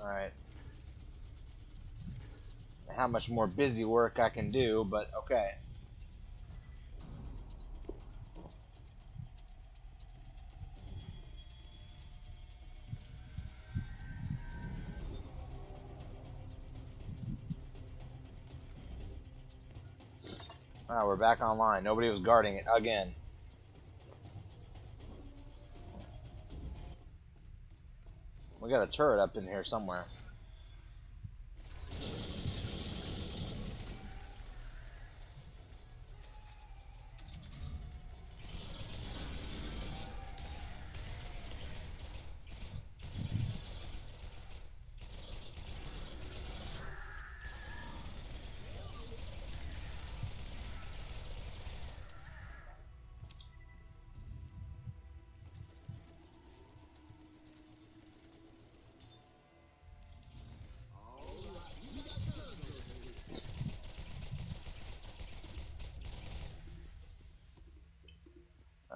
Alright. How much more busy work I can do, but okay. Wow, we're back online. Nobody was guarding it again. We got a turret up in here somewhere.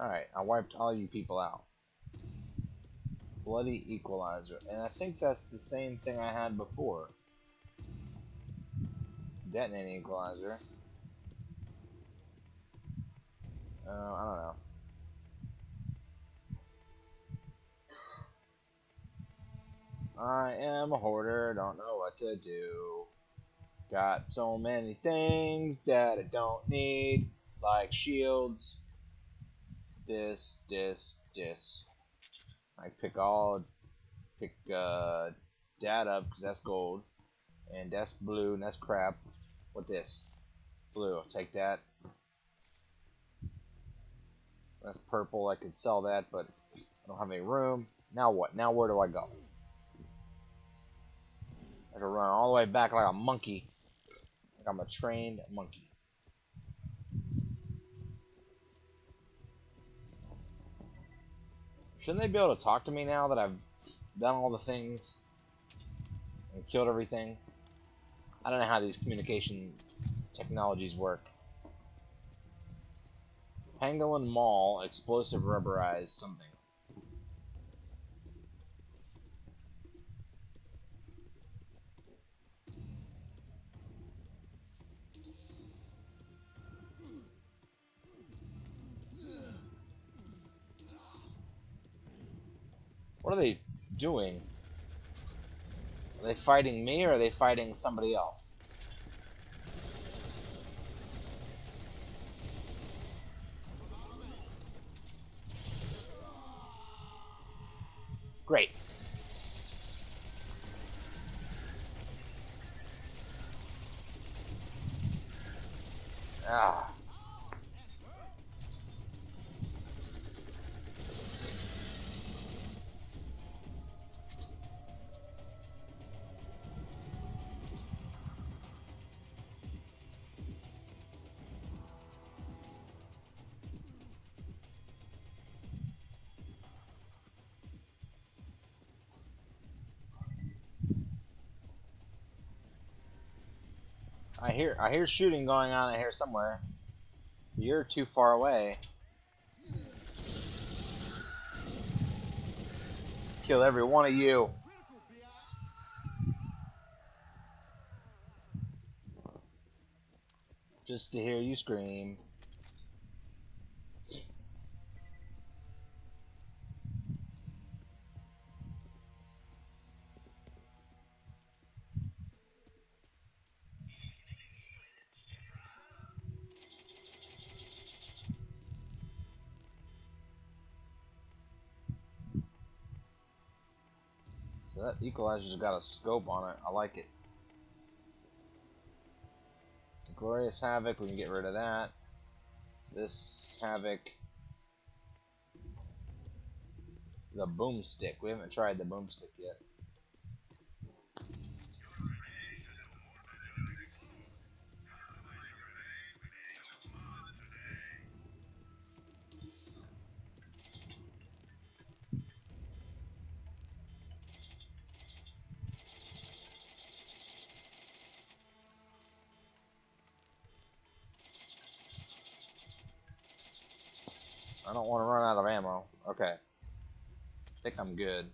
Alright, I wiped all you people out. Bloody equalizer. And I think that's the same thing I had before. Detonating equalizer. Uh, I don't know. I am a hoarder, don't know what to do. Got so many things that I don't need, like shields. This, this, this. I pick all, pick uh, that up because that's gold, and that's blue, and that's crap. What this? Blue. I'll take that. That's purple. I could sell that, but I don't have any room. Now what? Now where do I go? I have to run all the way back like a monkey. Like I'm a trained monkey. Shouldn't they be able to talk to me now that I've done all the things and killed everything? I don't know how these communication technologies work. Pangolin Mall, explosive rubberized something. What are they doing? Are they fighting me or are they fighting somebody else? Great. Ah. I hear I hear shooting going on out here somewhere. You're too far away. Kill every one of you. Just to hear you scream. That equalizer's got a scope on it. I like it. Glorious Havoc, we can get rid of that. This Havoc. The boomstick. We haven't tried the boomstick yet. I don't want to run out of ammo. Okay. I think I'm good.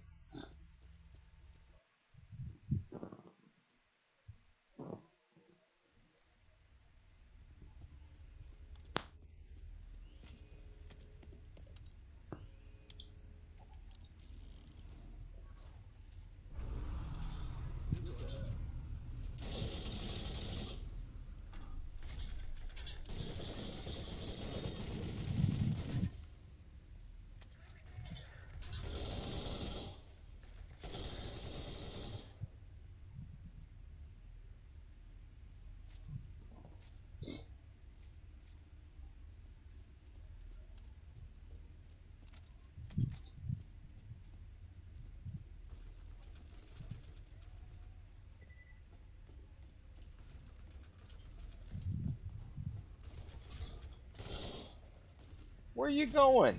Where are you going?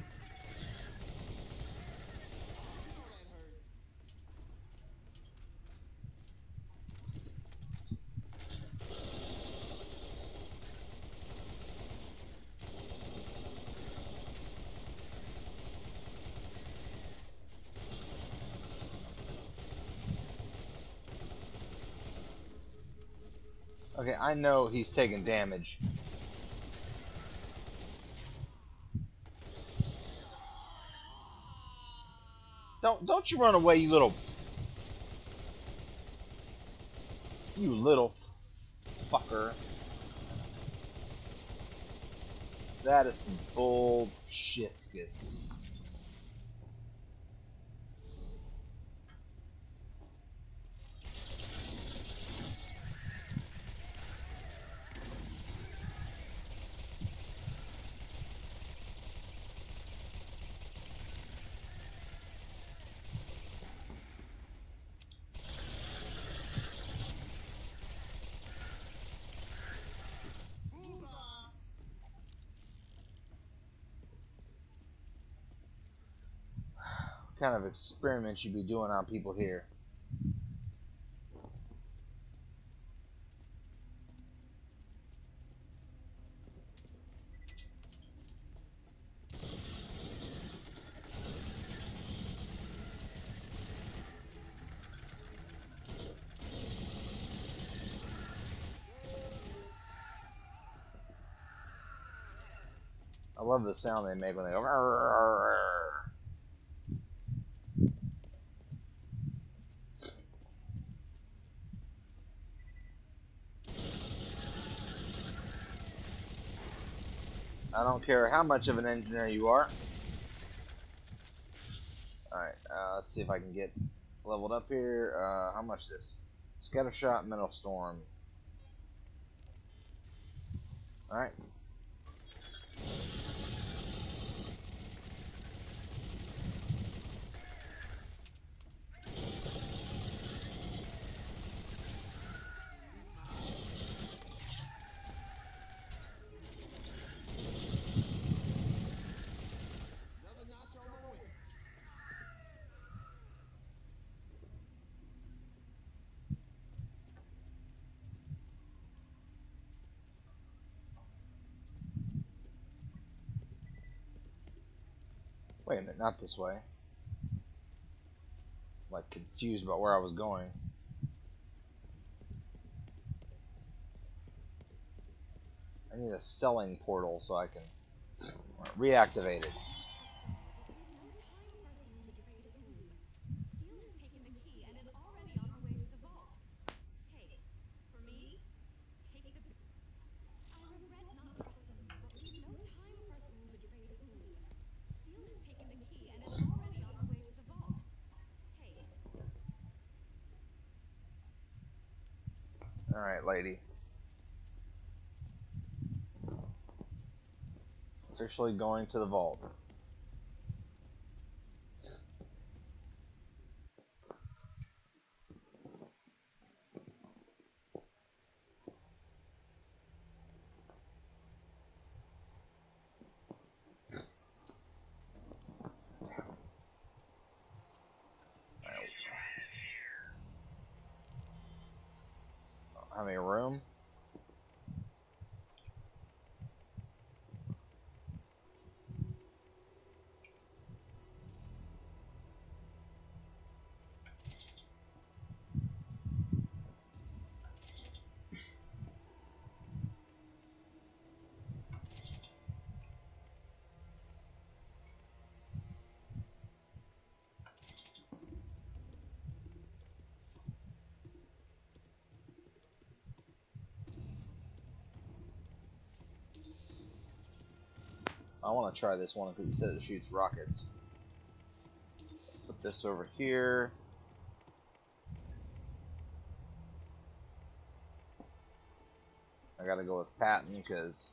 Okay, I know he's taking damage. Don't don't you run away, you little you little fucker. That is some bullshit, skits. Kind of experiments you'd be doing on people here. I love the sound they make when they go. I don't care how much of an engineer you are. Alright, uh, let's see if I can get leveled up here. Uh, how much is this? Scattershot, Metal Storm. Alright. Wait a minute, not this way. Like, confused about where I was going. I need a selling portal so I can reactivate it. Alright, lady. Officially going to the vault. Have a room. I want to try this one because he says it shoots rockets. Let's put this over here. I gotta go with Patton because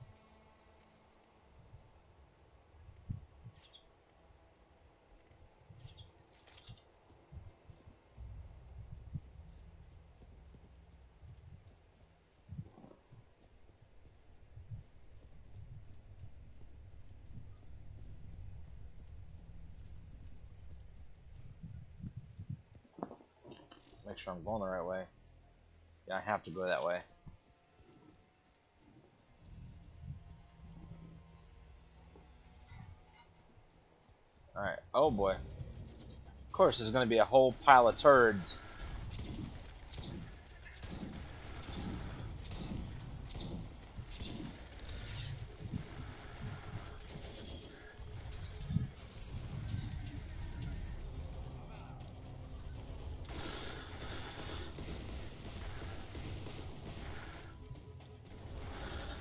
make sure I'm going the right way. Yeah, I have to go that way. Alright, oh boy. Of course there's gonna be a whole pile of turds.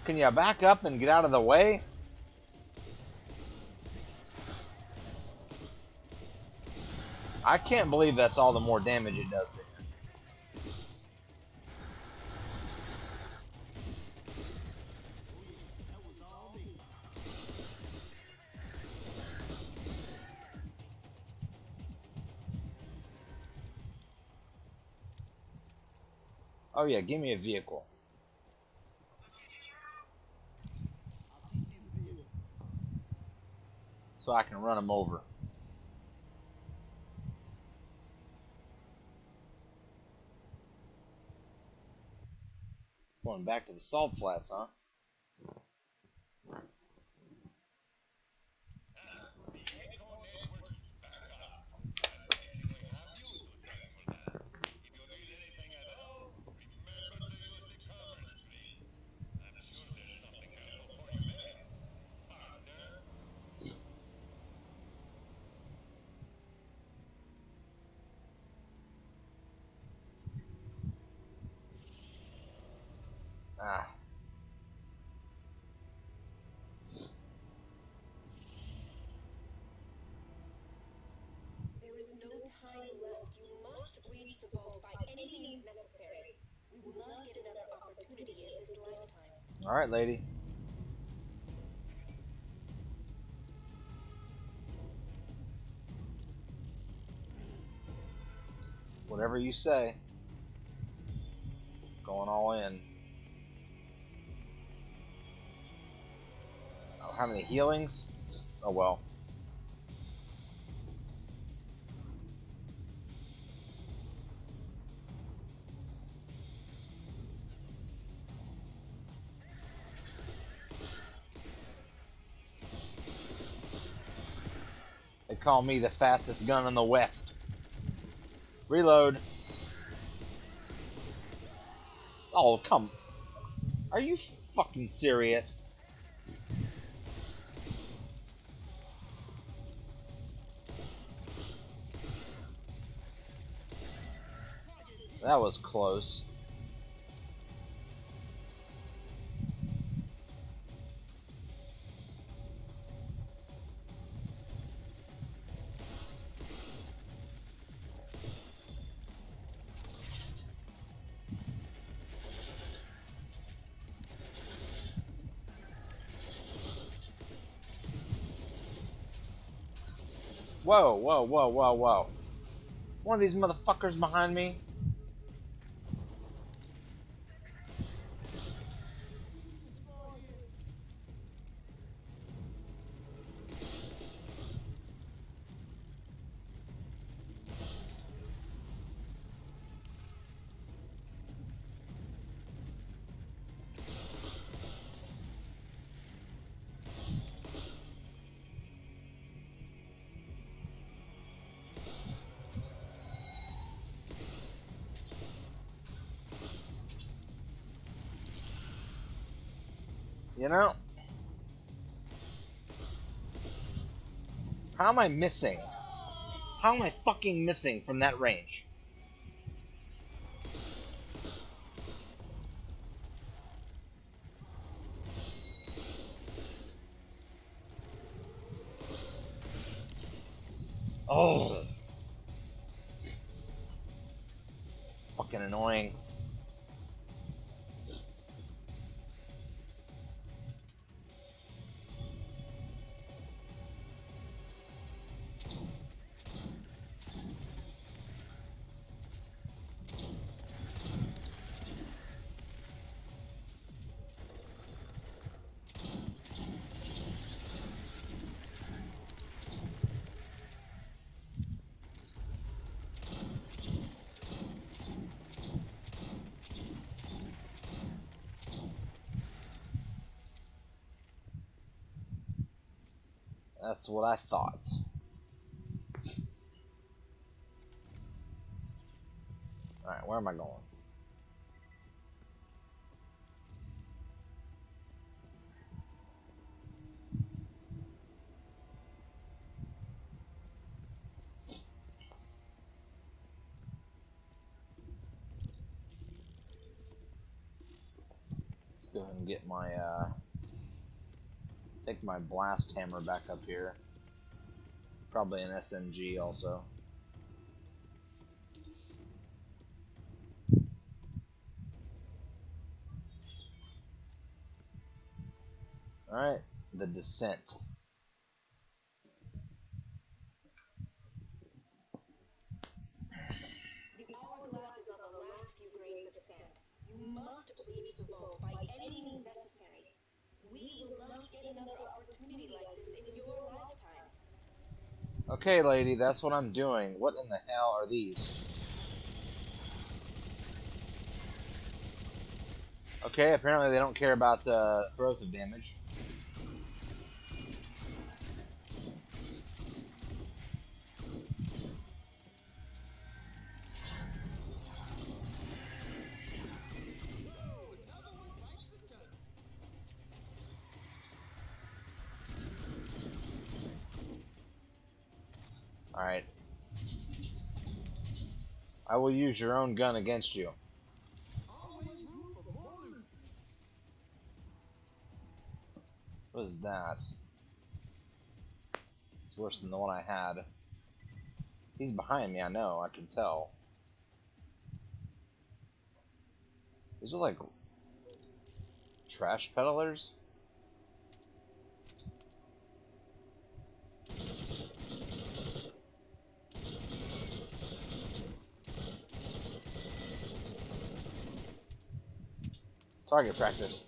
Can you back up and get out of the way? I can't believe that's all the more damage it does to him. Oh yeah, give me a vehicle. So I can run him over. Going back to the salt flats, huh? Ah. There is no time left. You must reach the vault by any means necessary. We will not get another opportunity in this lifetime. All right, lady. Whatever you say. Going all in. How many healings? Oh well. They call me the fastest gun in the West. Reload. Oh, come. Are you fucking serious? That was close. Whoa, whoa, whoa, whoa, whoa. One of these motherfuckers behind me. You know, how am I missing? How am I fucking missing from that range? Oh, fucking annoying. That's what I thought. Alright, where am I going? Let's go ahead and get my, uh... take my blast hammer back up here. Probably an S M G also. Alright, the descent. The hourglass is on the last few grains of sand. You must reach the vault by any means necessary. We will not get another opportunity like this in your lifetime. Okay, lady, that's what I'm doing. What in the hell are these? Okay, apparently they don't care about uh, corrosive damage. Alright. I will use your own gun against you. What is that? It's worse than the one I had. He's behind me, I know, I can tell. These are like trash peddlers? Target practice.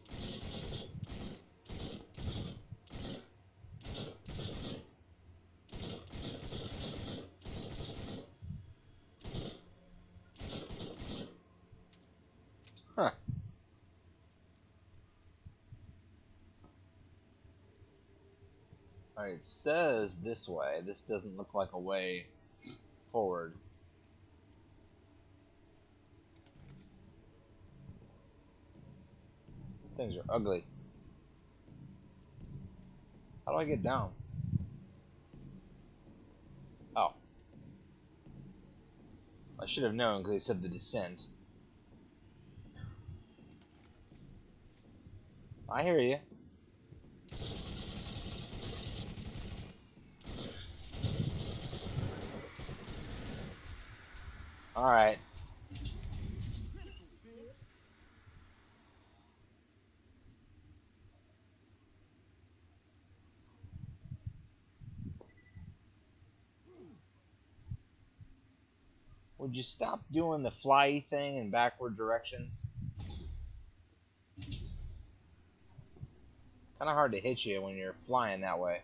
Huh. All right, it says this way. This doesn't look like a way forward. Things are ugly. How do I get down? Oh. I should have known because they said the descent. I hear you. Alright. Would you stop doing the fly-y thing in backward directions? Kind of hard to hit you when you're flying that way.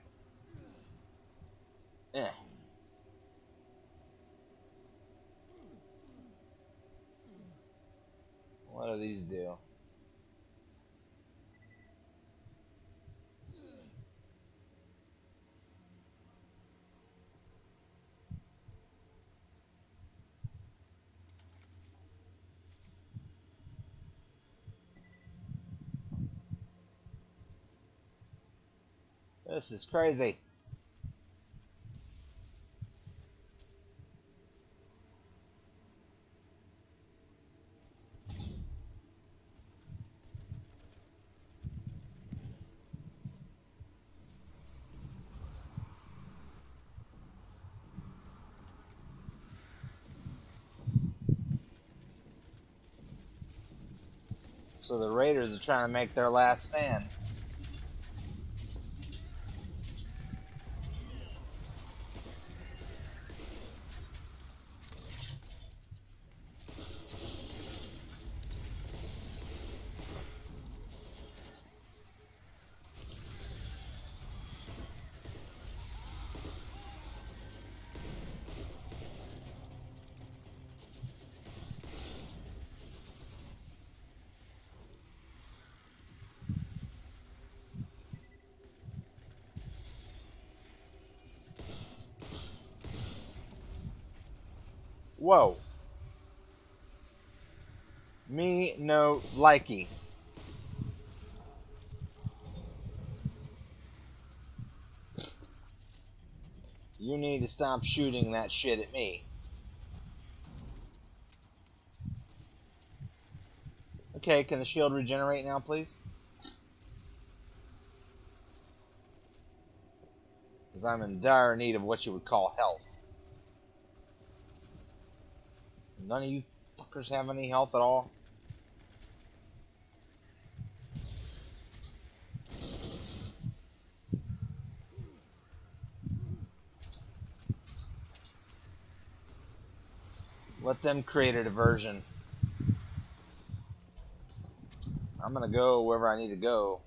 Eh. What do these do? This is crazy. So the Raiders are trying to make their last stand. Whoa. Me no likey. You need to stop shooting that shit at me. Okay, can the shield regenerate now, please? Because I'm in dire need of what you would call health. None of you fuckers have any health at all? Let them create a diversion. I'm gonna go wherever I need to go.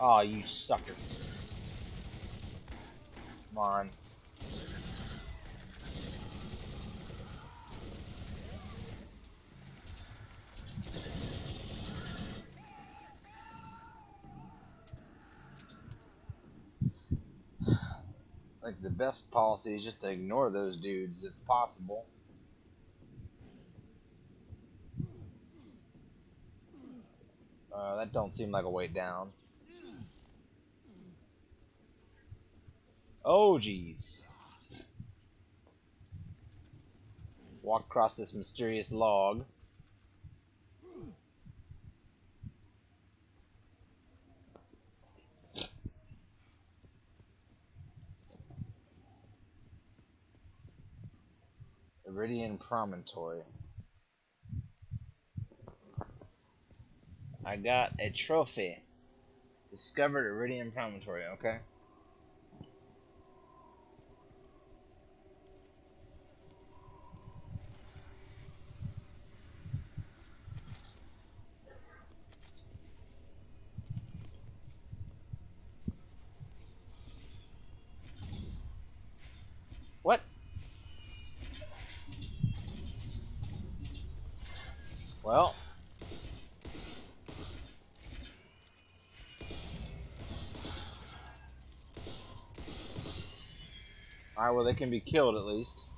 Aw, oh, you sucker. Come on. Like, the best policy is just to ignore those dudes if possible. Uh, that don't seem like a way down. Oh, jeez. Walk across this mysterious log. Iridium Promontory. I got a trophy. Discovered Iridium Promontory, okay? Well, alright, well, they can be killed at least.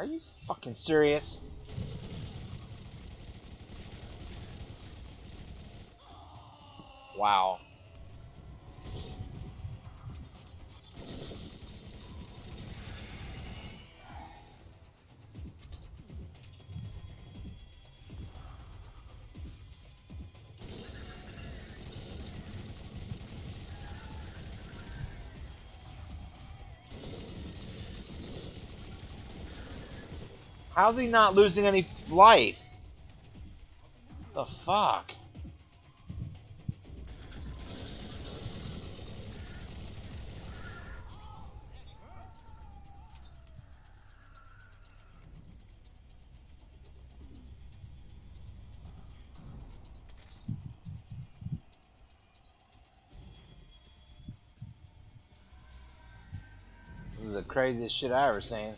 Are you fucking serious? Wow. How's he not losing any life? The fuck? This is the craziest shit I ever seen.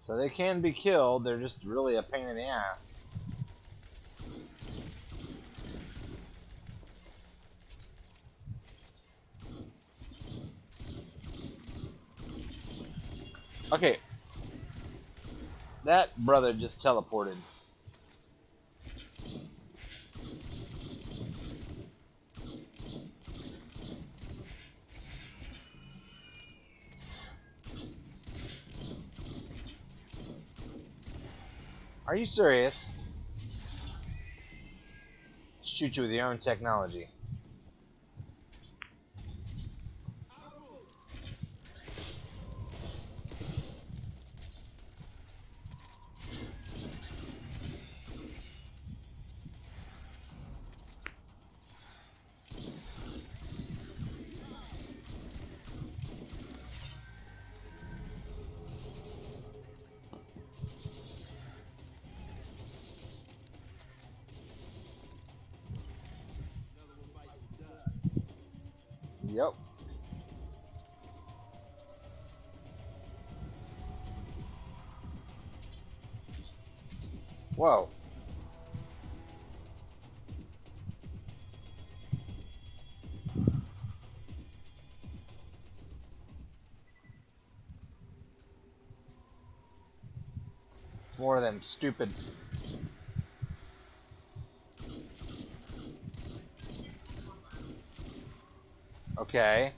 So they can be killed, they're just really a pain in the ass. Okay, that brother just teleported. Are you serious? Shoot you with your own technology. Yep. Whoa. It's more of them stupid... Okay.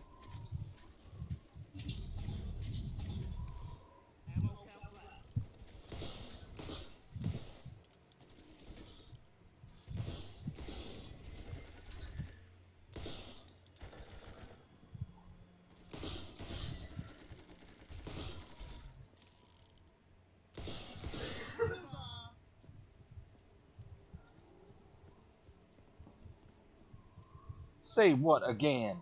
Say what again?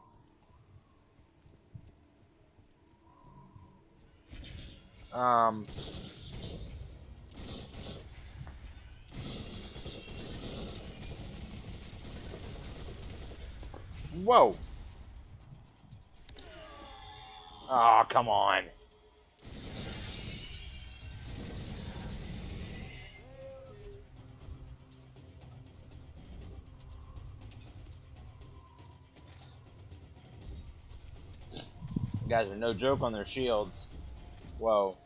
Um. Whoa. Ah, oh, come on. You guys are no joke on their shields. Whoa.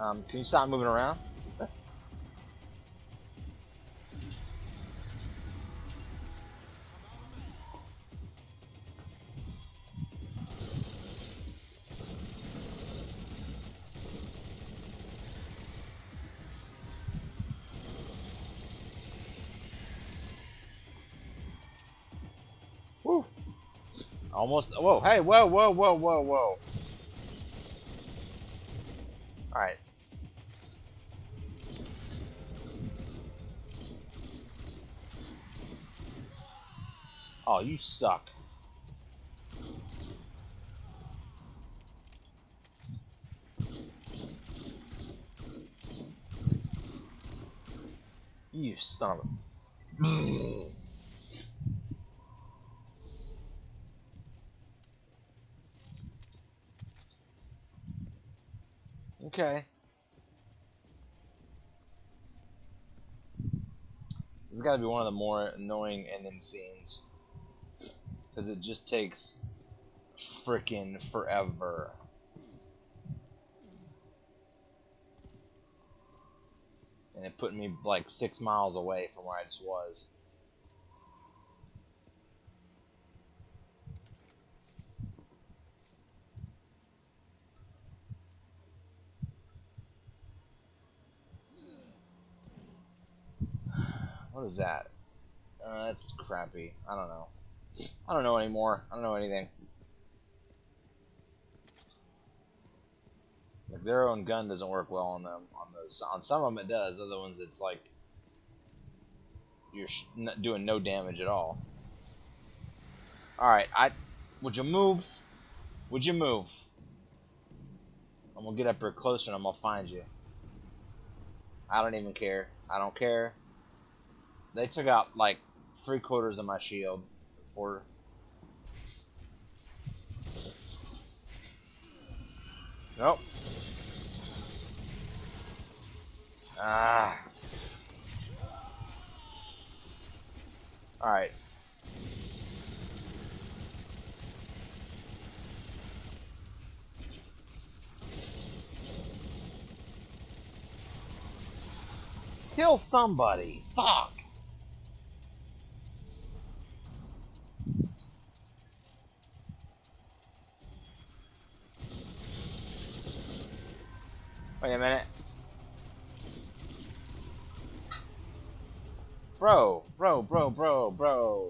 Um, can you stop moving around? Woo! Almost. Whoa! Hey! Whoa! Whoa! Whoa! Whoa! Whoa! All right. Oh, you suck. You son of a... Okay. This has got to be one of the more annoying ending scenes. Because it just takes frickin' forever. And it put me like six miles away from where I just was. What is that? Uh, that's crappy. I don't know. I don't know anymore. I don't know anything. Like their own gun doesn't work well on them. On those, on some of them it does. Other ones it's like you're sh doing no damage at all. All right, I would you move? Would you move? I'm gonna get up here closer and I'm gonna find you. I don't even care. I don't care. They took out like three quarters of my shield. Order. Nope. Ah. All right. Kill somebody. Fuck. Wait a minute. Bro, bro, bro, bro, bro.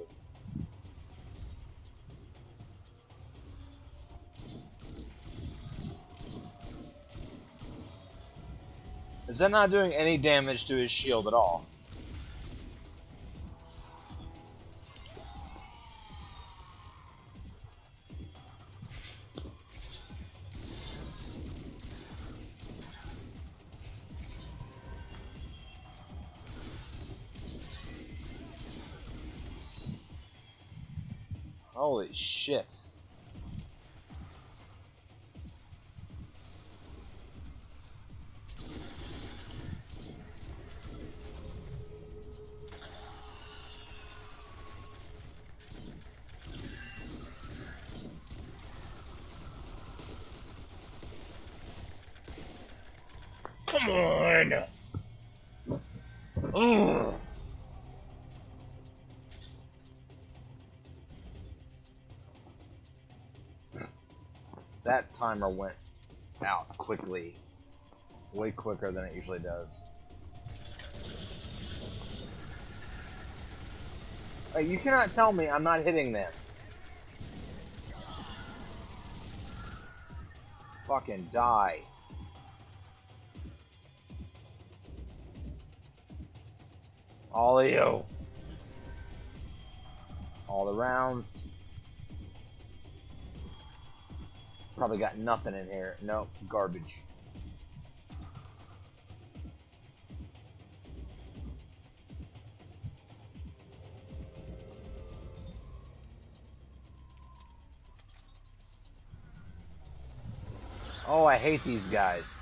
Is that not doing any damage to his shield at all? Holy shit. Come on! Ugh. That timer went out quickly. Way quicker than it usually does. Hey, you cannot tell me I'm not hitting them. Fucking die. All of you. All the rounds. Probably got nothing in here. No, garbage. Oh, I hate these guys.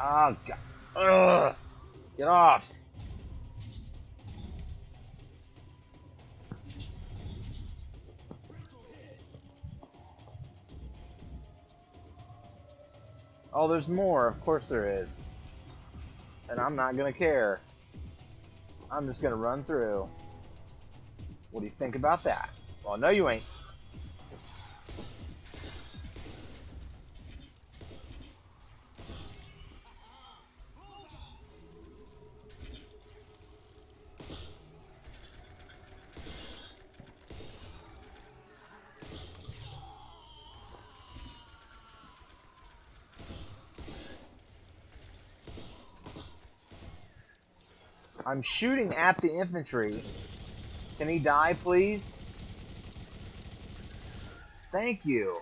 Oh, God. Ugh. Get off. Oh, there's more. Of course there is. And I'm not gonna care. I'm just gonna run through. What do you think about that? Well, no you ain't. I'm shooting at the infantry. Can he die, please? Thank you.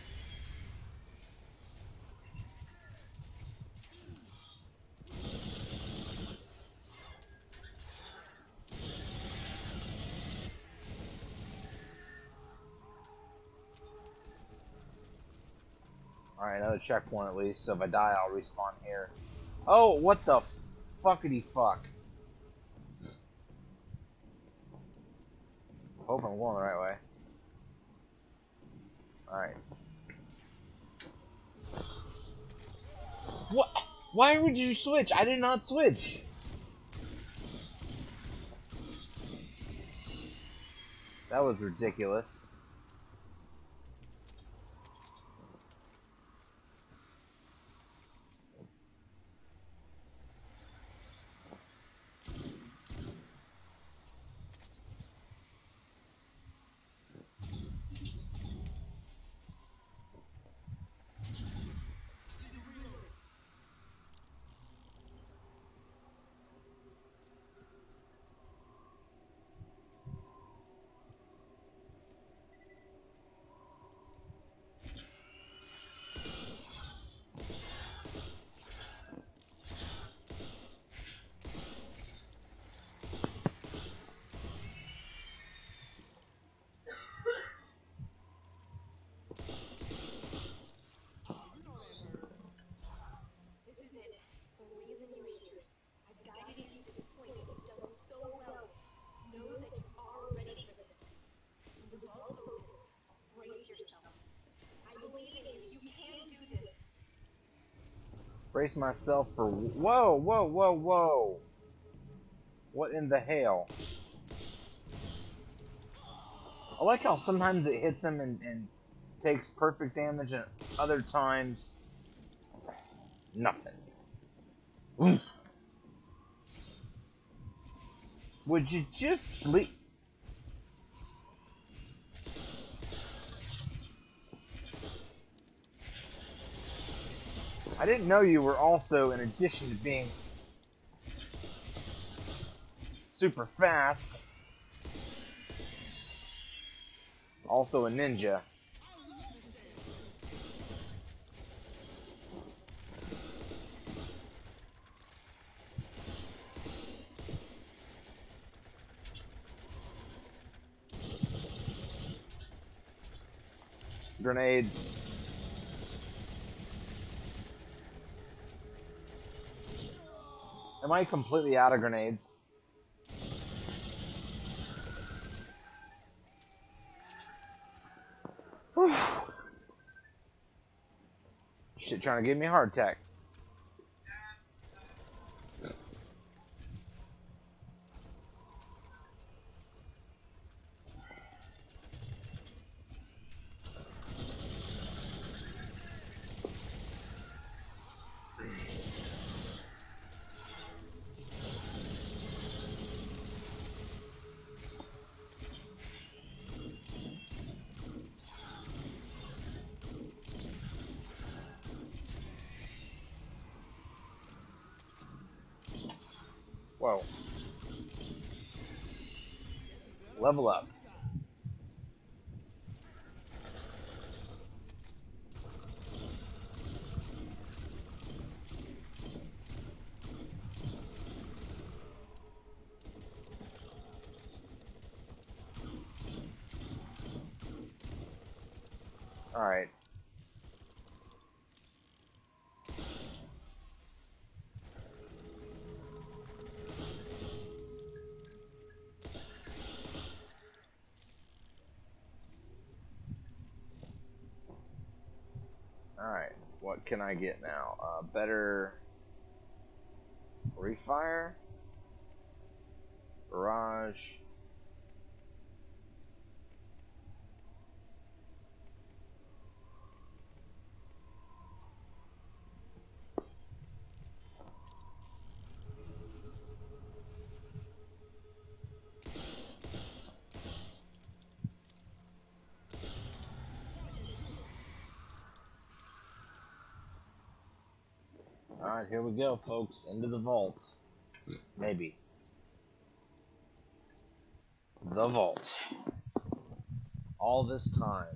Alright, another checkpoint at least, so if I die, I'll respawn here. Oh, what the fuckity fuck. Hope I'm going the right way. Alright. What? Why would you switch? I did not switch. That was ridiculous. Brace myself for... Whoa, whoa, whoa, whoa. What in the hell? I like how sometimes it hits him and, and takes perfect damage and other times... nothing. Oof. Would you just leave... I didn't know you were also, in addition to being super fast, also a ninja. grenades. Am I completely out of grenades? Whew. Shit trying to give me a heart attack. Whoa. Level up. All right. What can I get now? Uh, better refire, barrage. Alright, here we go, folks. Into the vault. Maybe. The vault. All this time.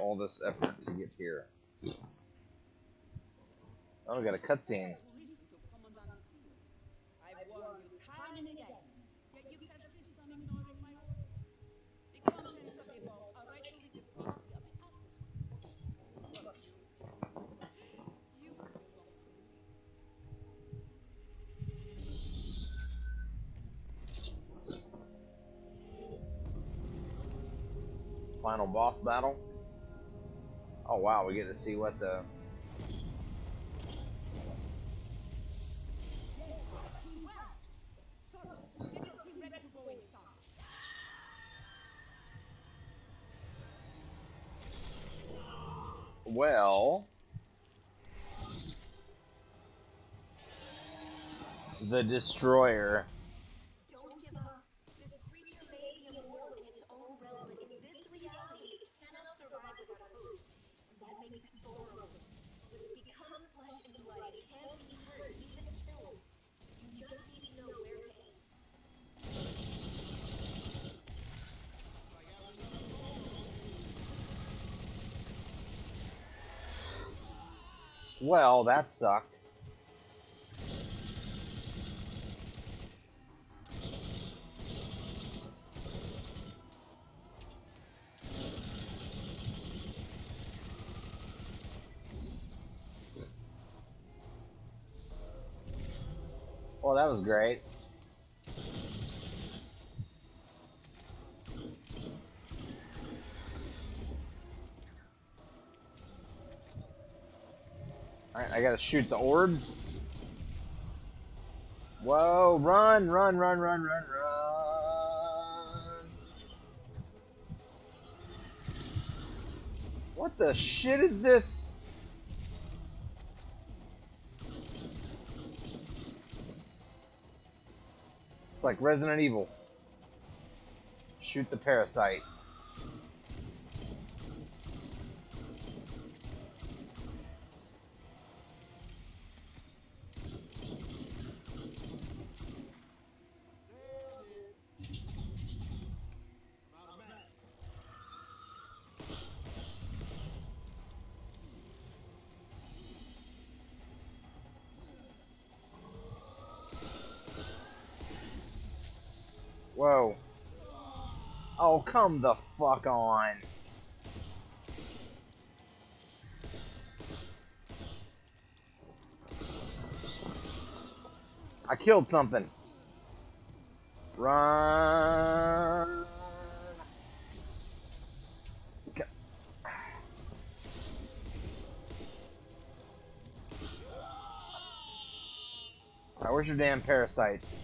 All this effort to get here. Oh, we got a cutscene. Final boss battle. Oh wow, we get to see what the well the destroyer. Well, that sucked. Well, that was great. I gotta shoot the orbs. Whoa, run, run, run, run, run, run. What the shit is this? It's like Resident Evil. Shoot the parasite. Whoa. Oh, come the fuck on. I killed something. Run. Okay. Now, where's your damn parasites?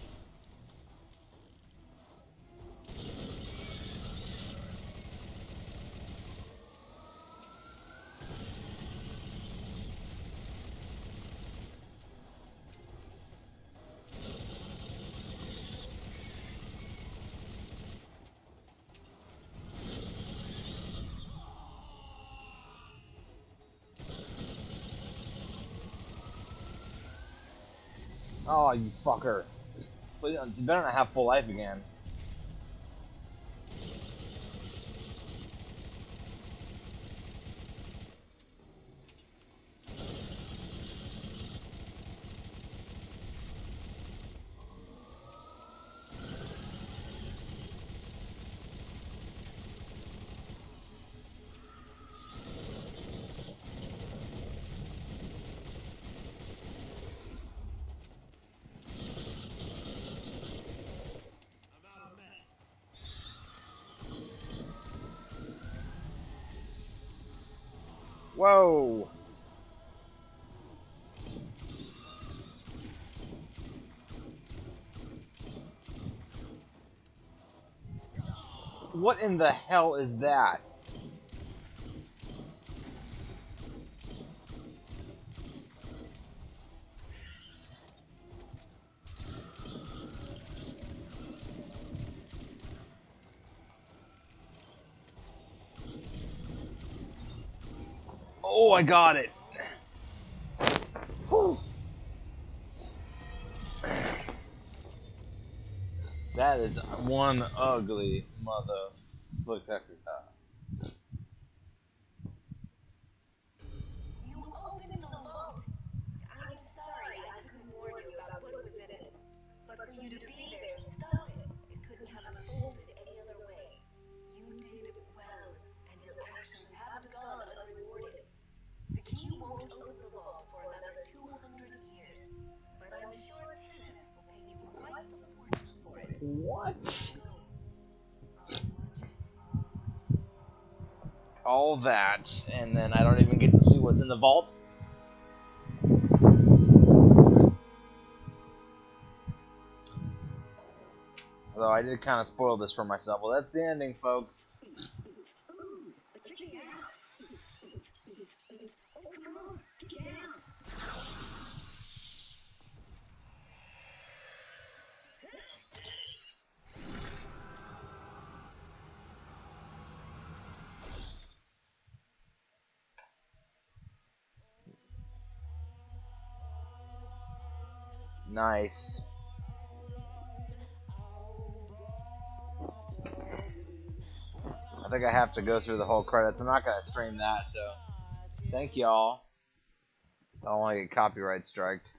Oh, you fucker. Please, you better not have full life again. Whoa! What in the hell is that? Oh, I got it. Whew. That is one ugly motherfucker. You opened the vault. I'm sorry I couldn't warn you about what was in it. But for you to be there, stop it. It couldn't have unfolded any other way. You did well, and your actions have gone unrewarded. The key won't open the vault for another two hundred years, but I'm sure Tannis will pay you quite the fortune for it. What? All that, and then I don't even get to see what's in the vault? Although I did kind of spoil this for myself. Well, that's the ending, folks. Nice. I think I have to go through the whole credits. I'm not going to stream that, so thank y'all. I don't want to get copyright striked.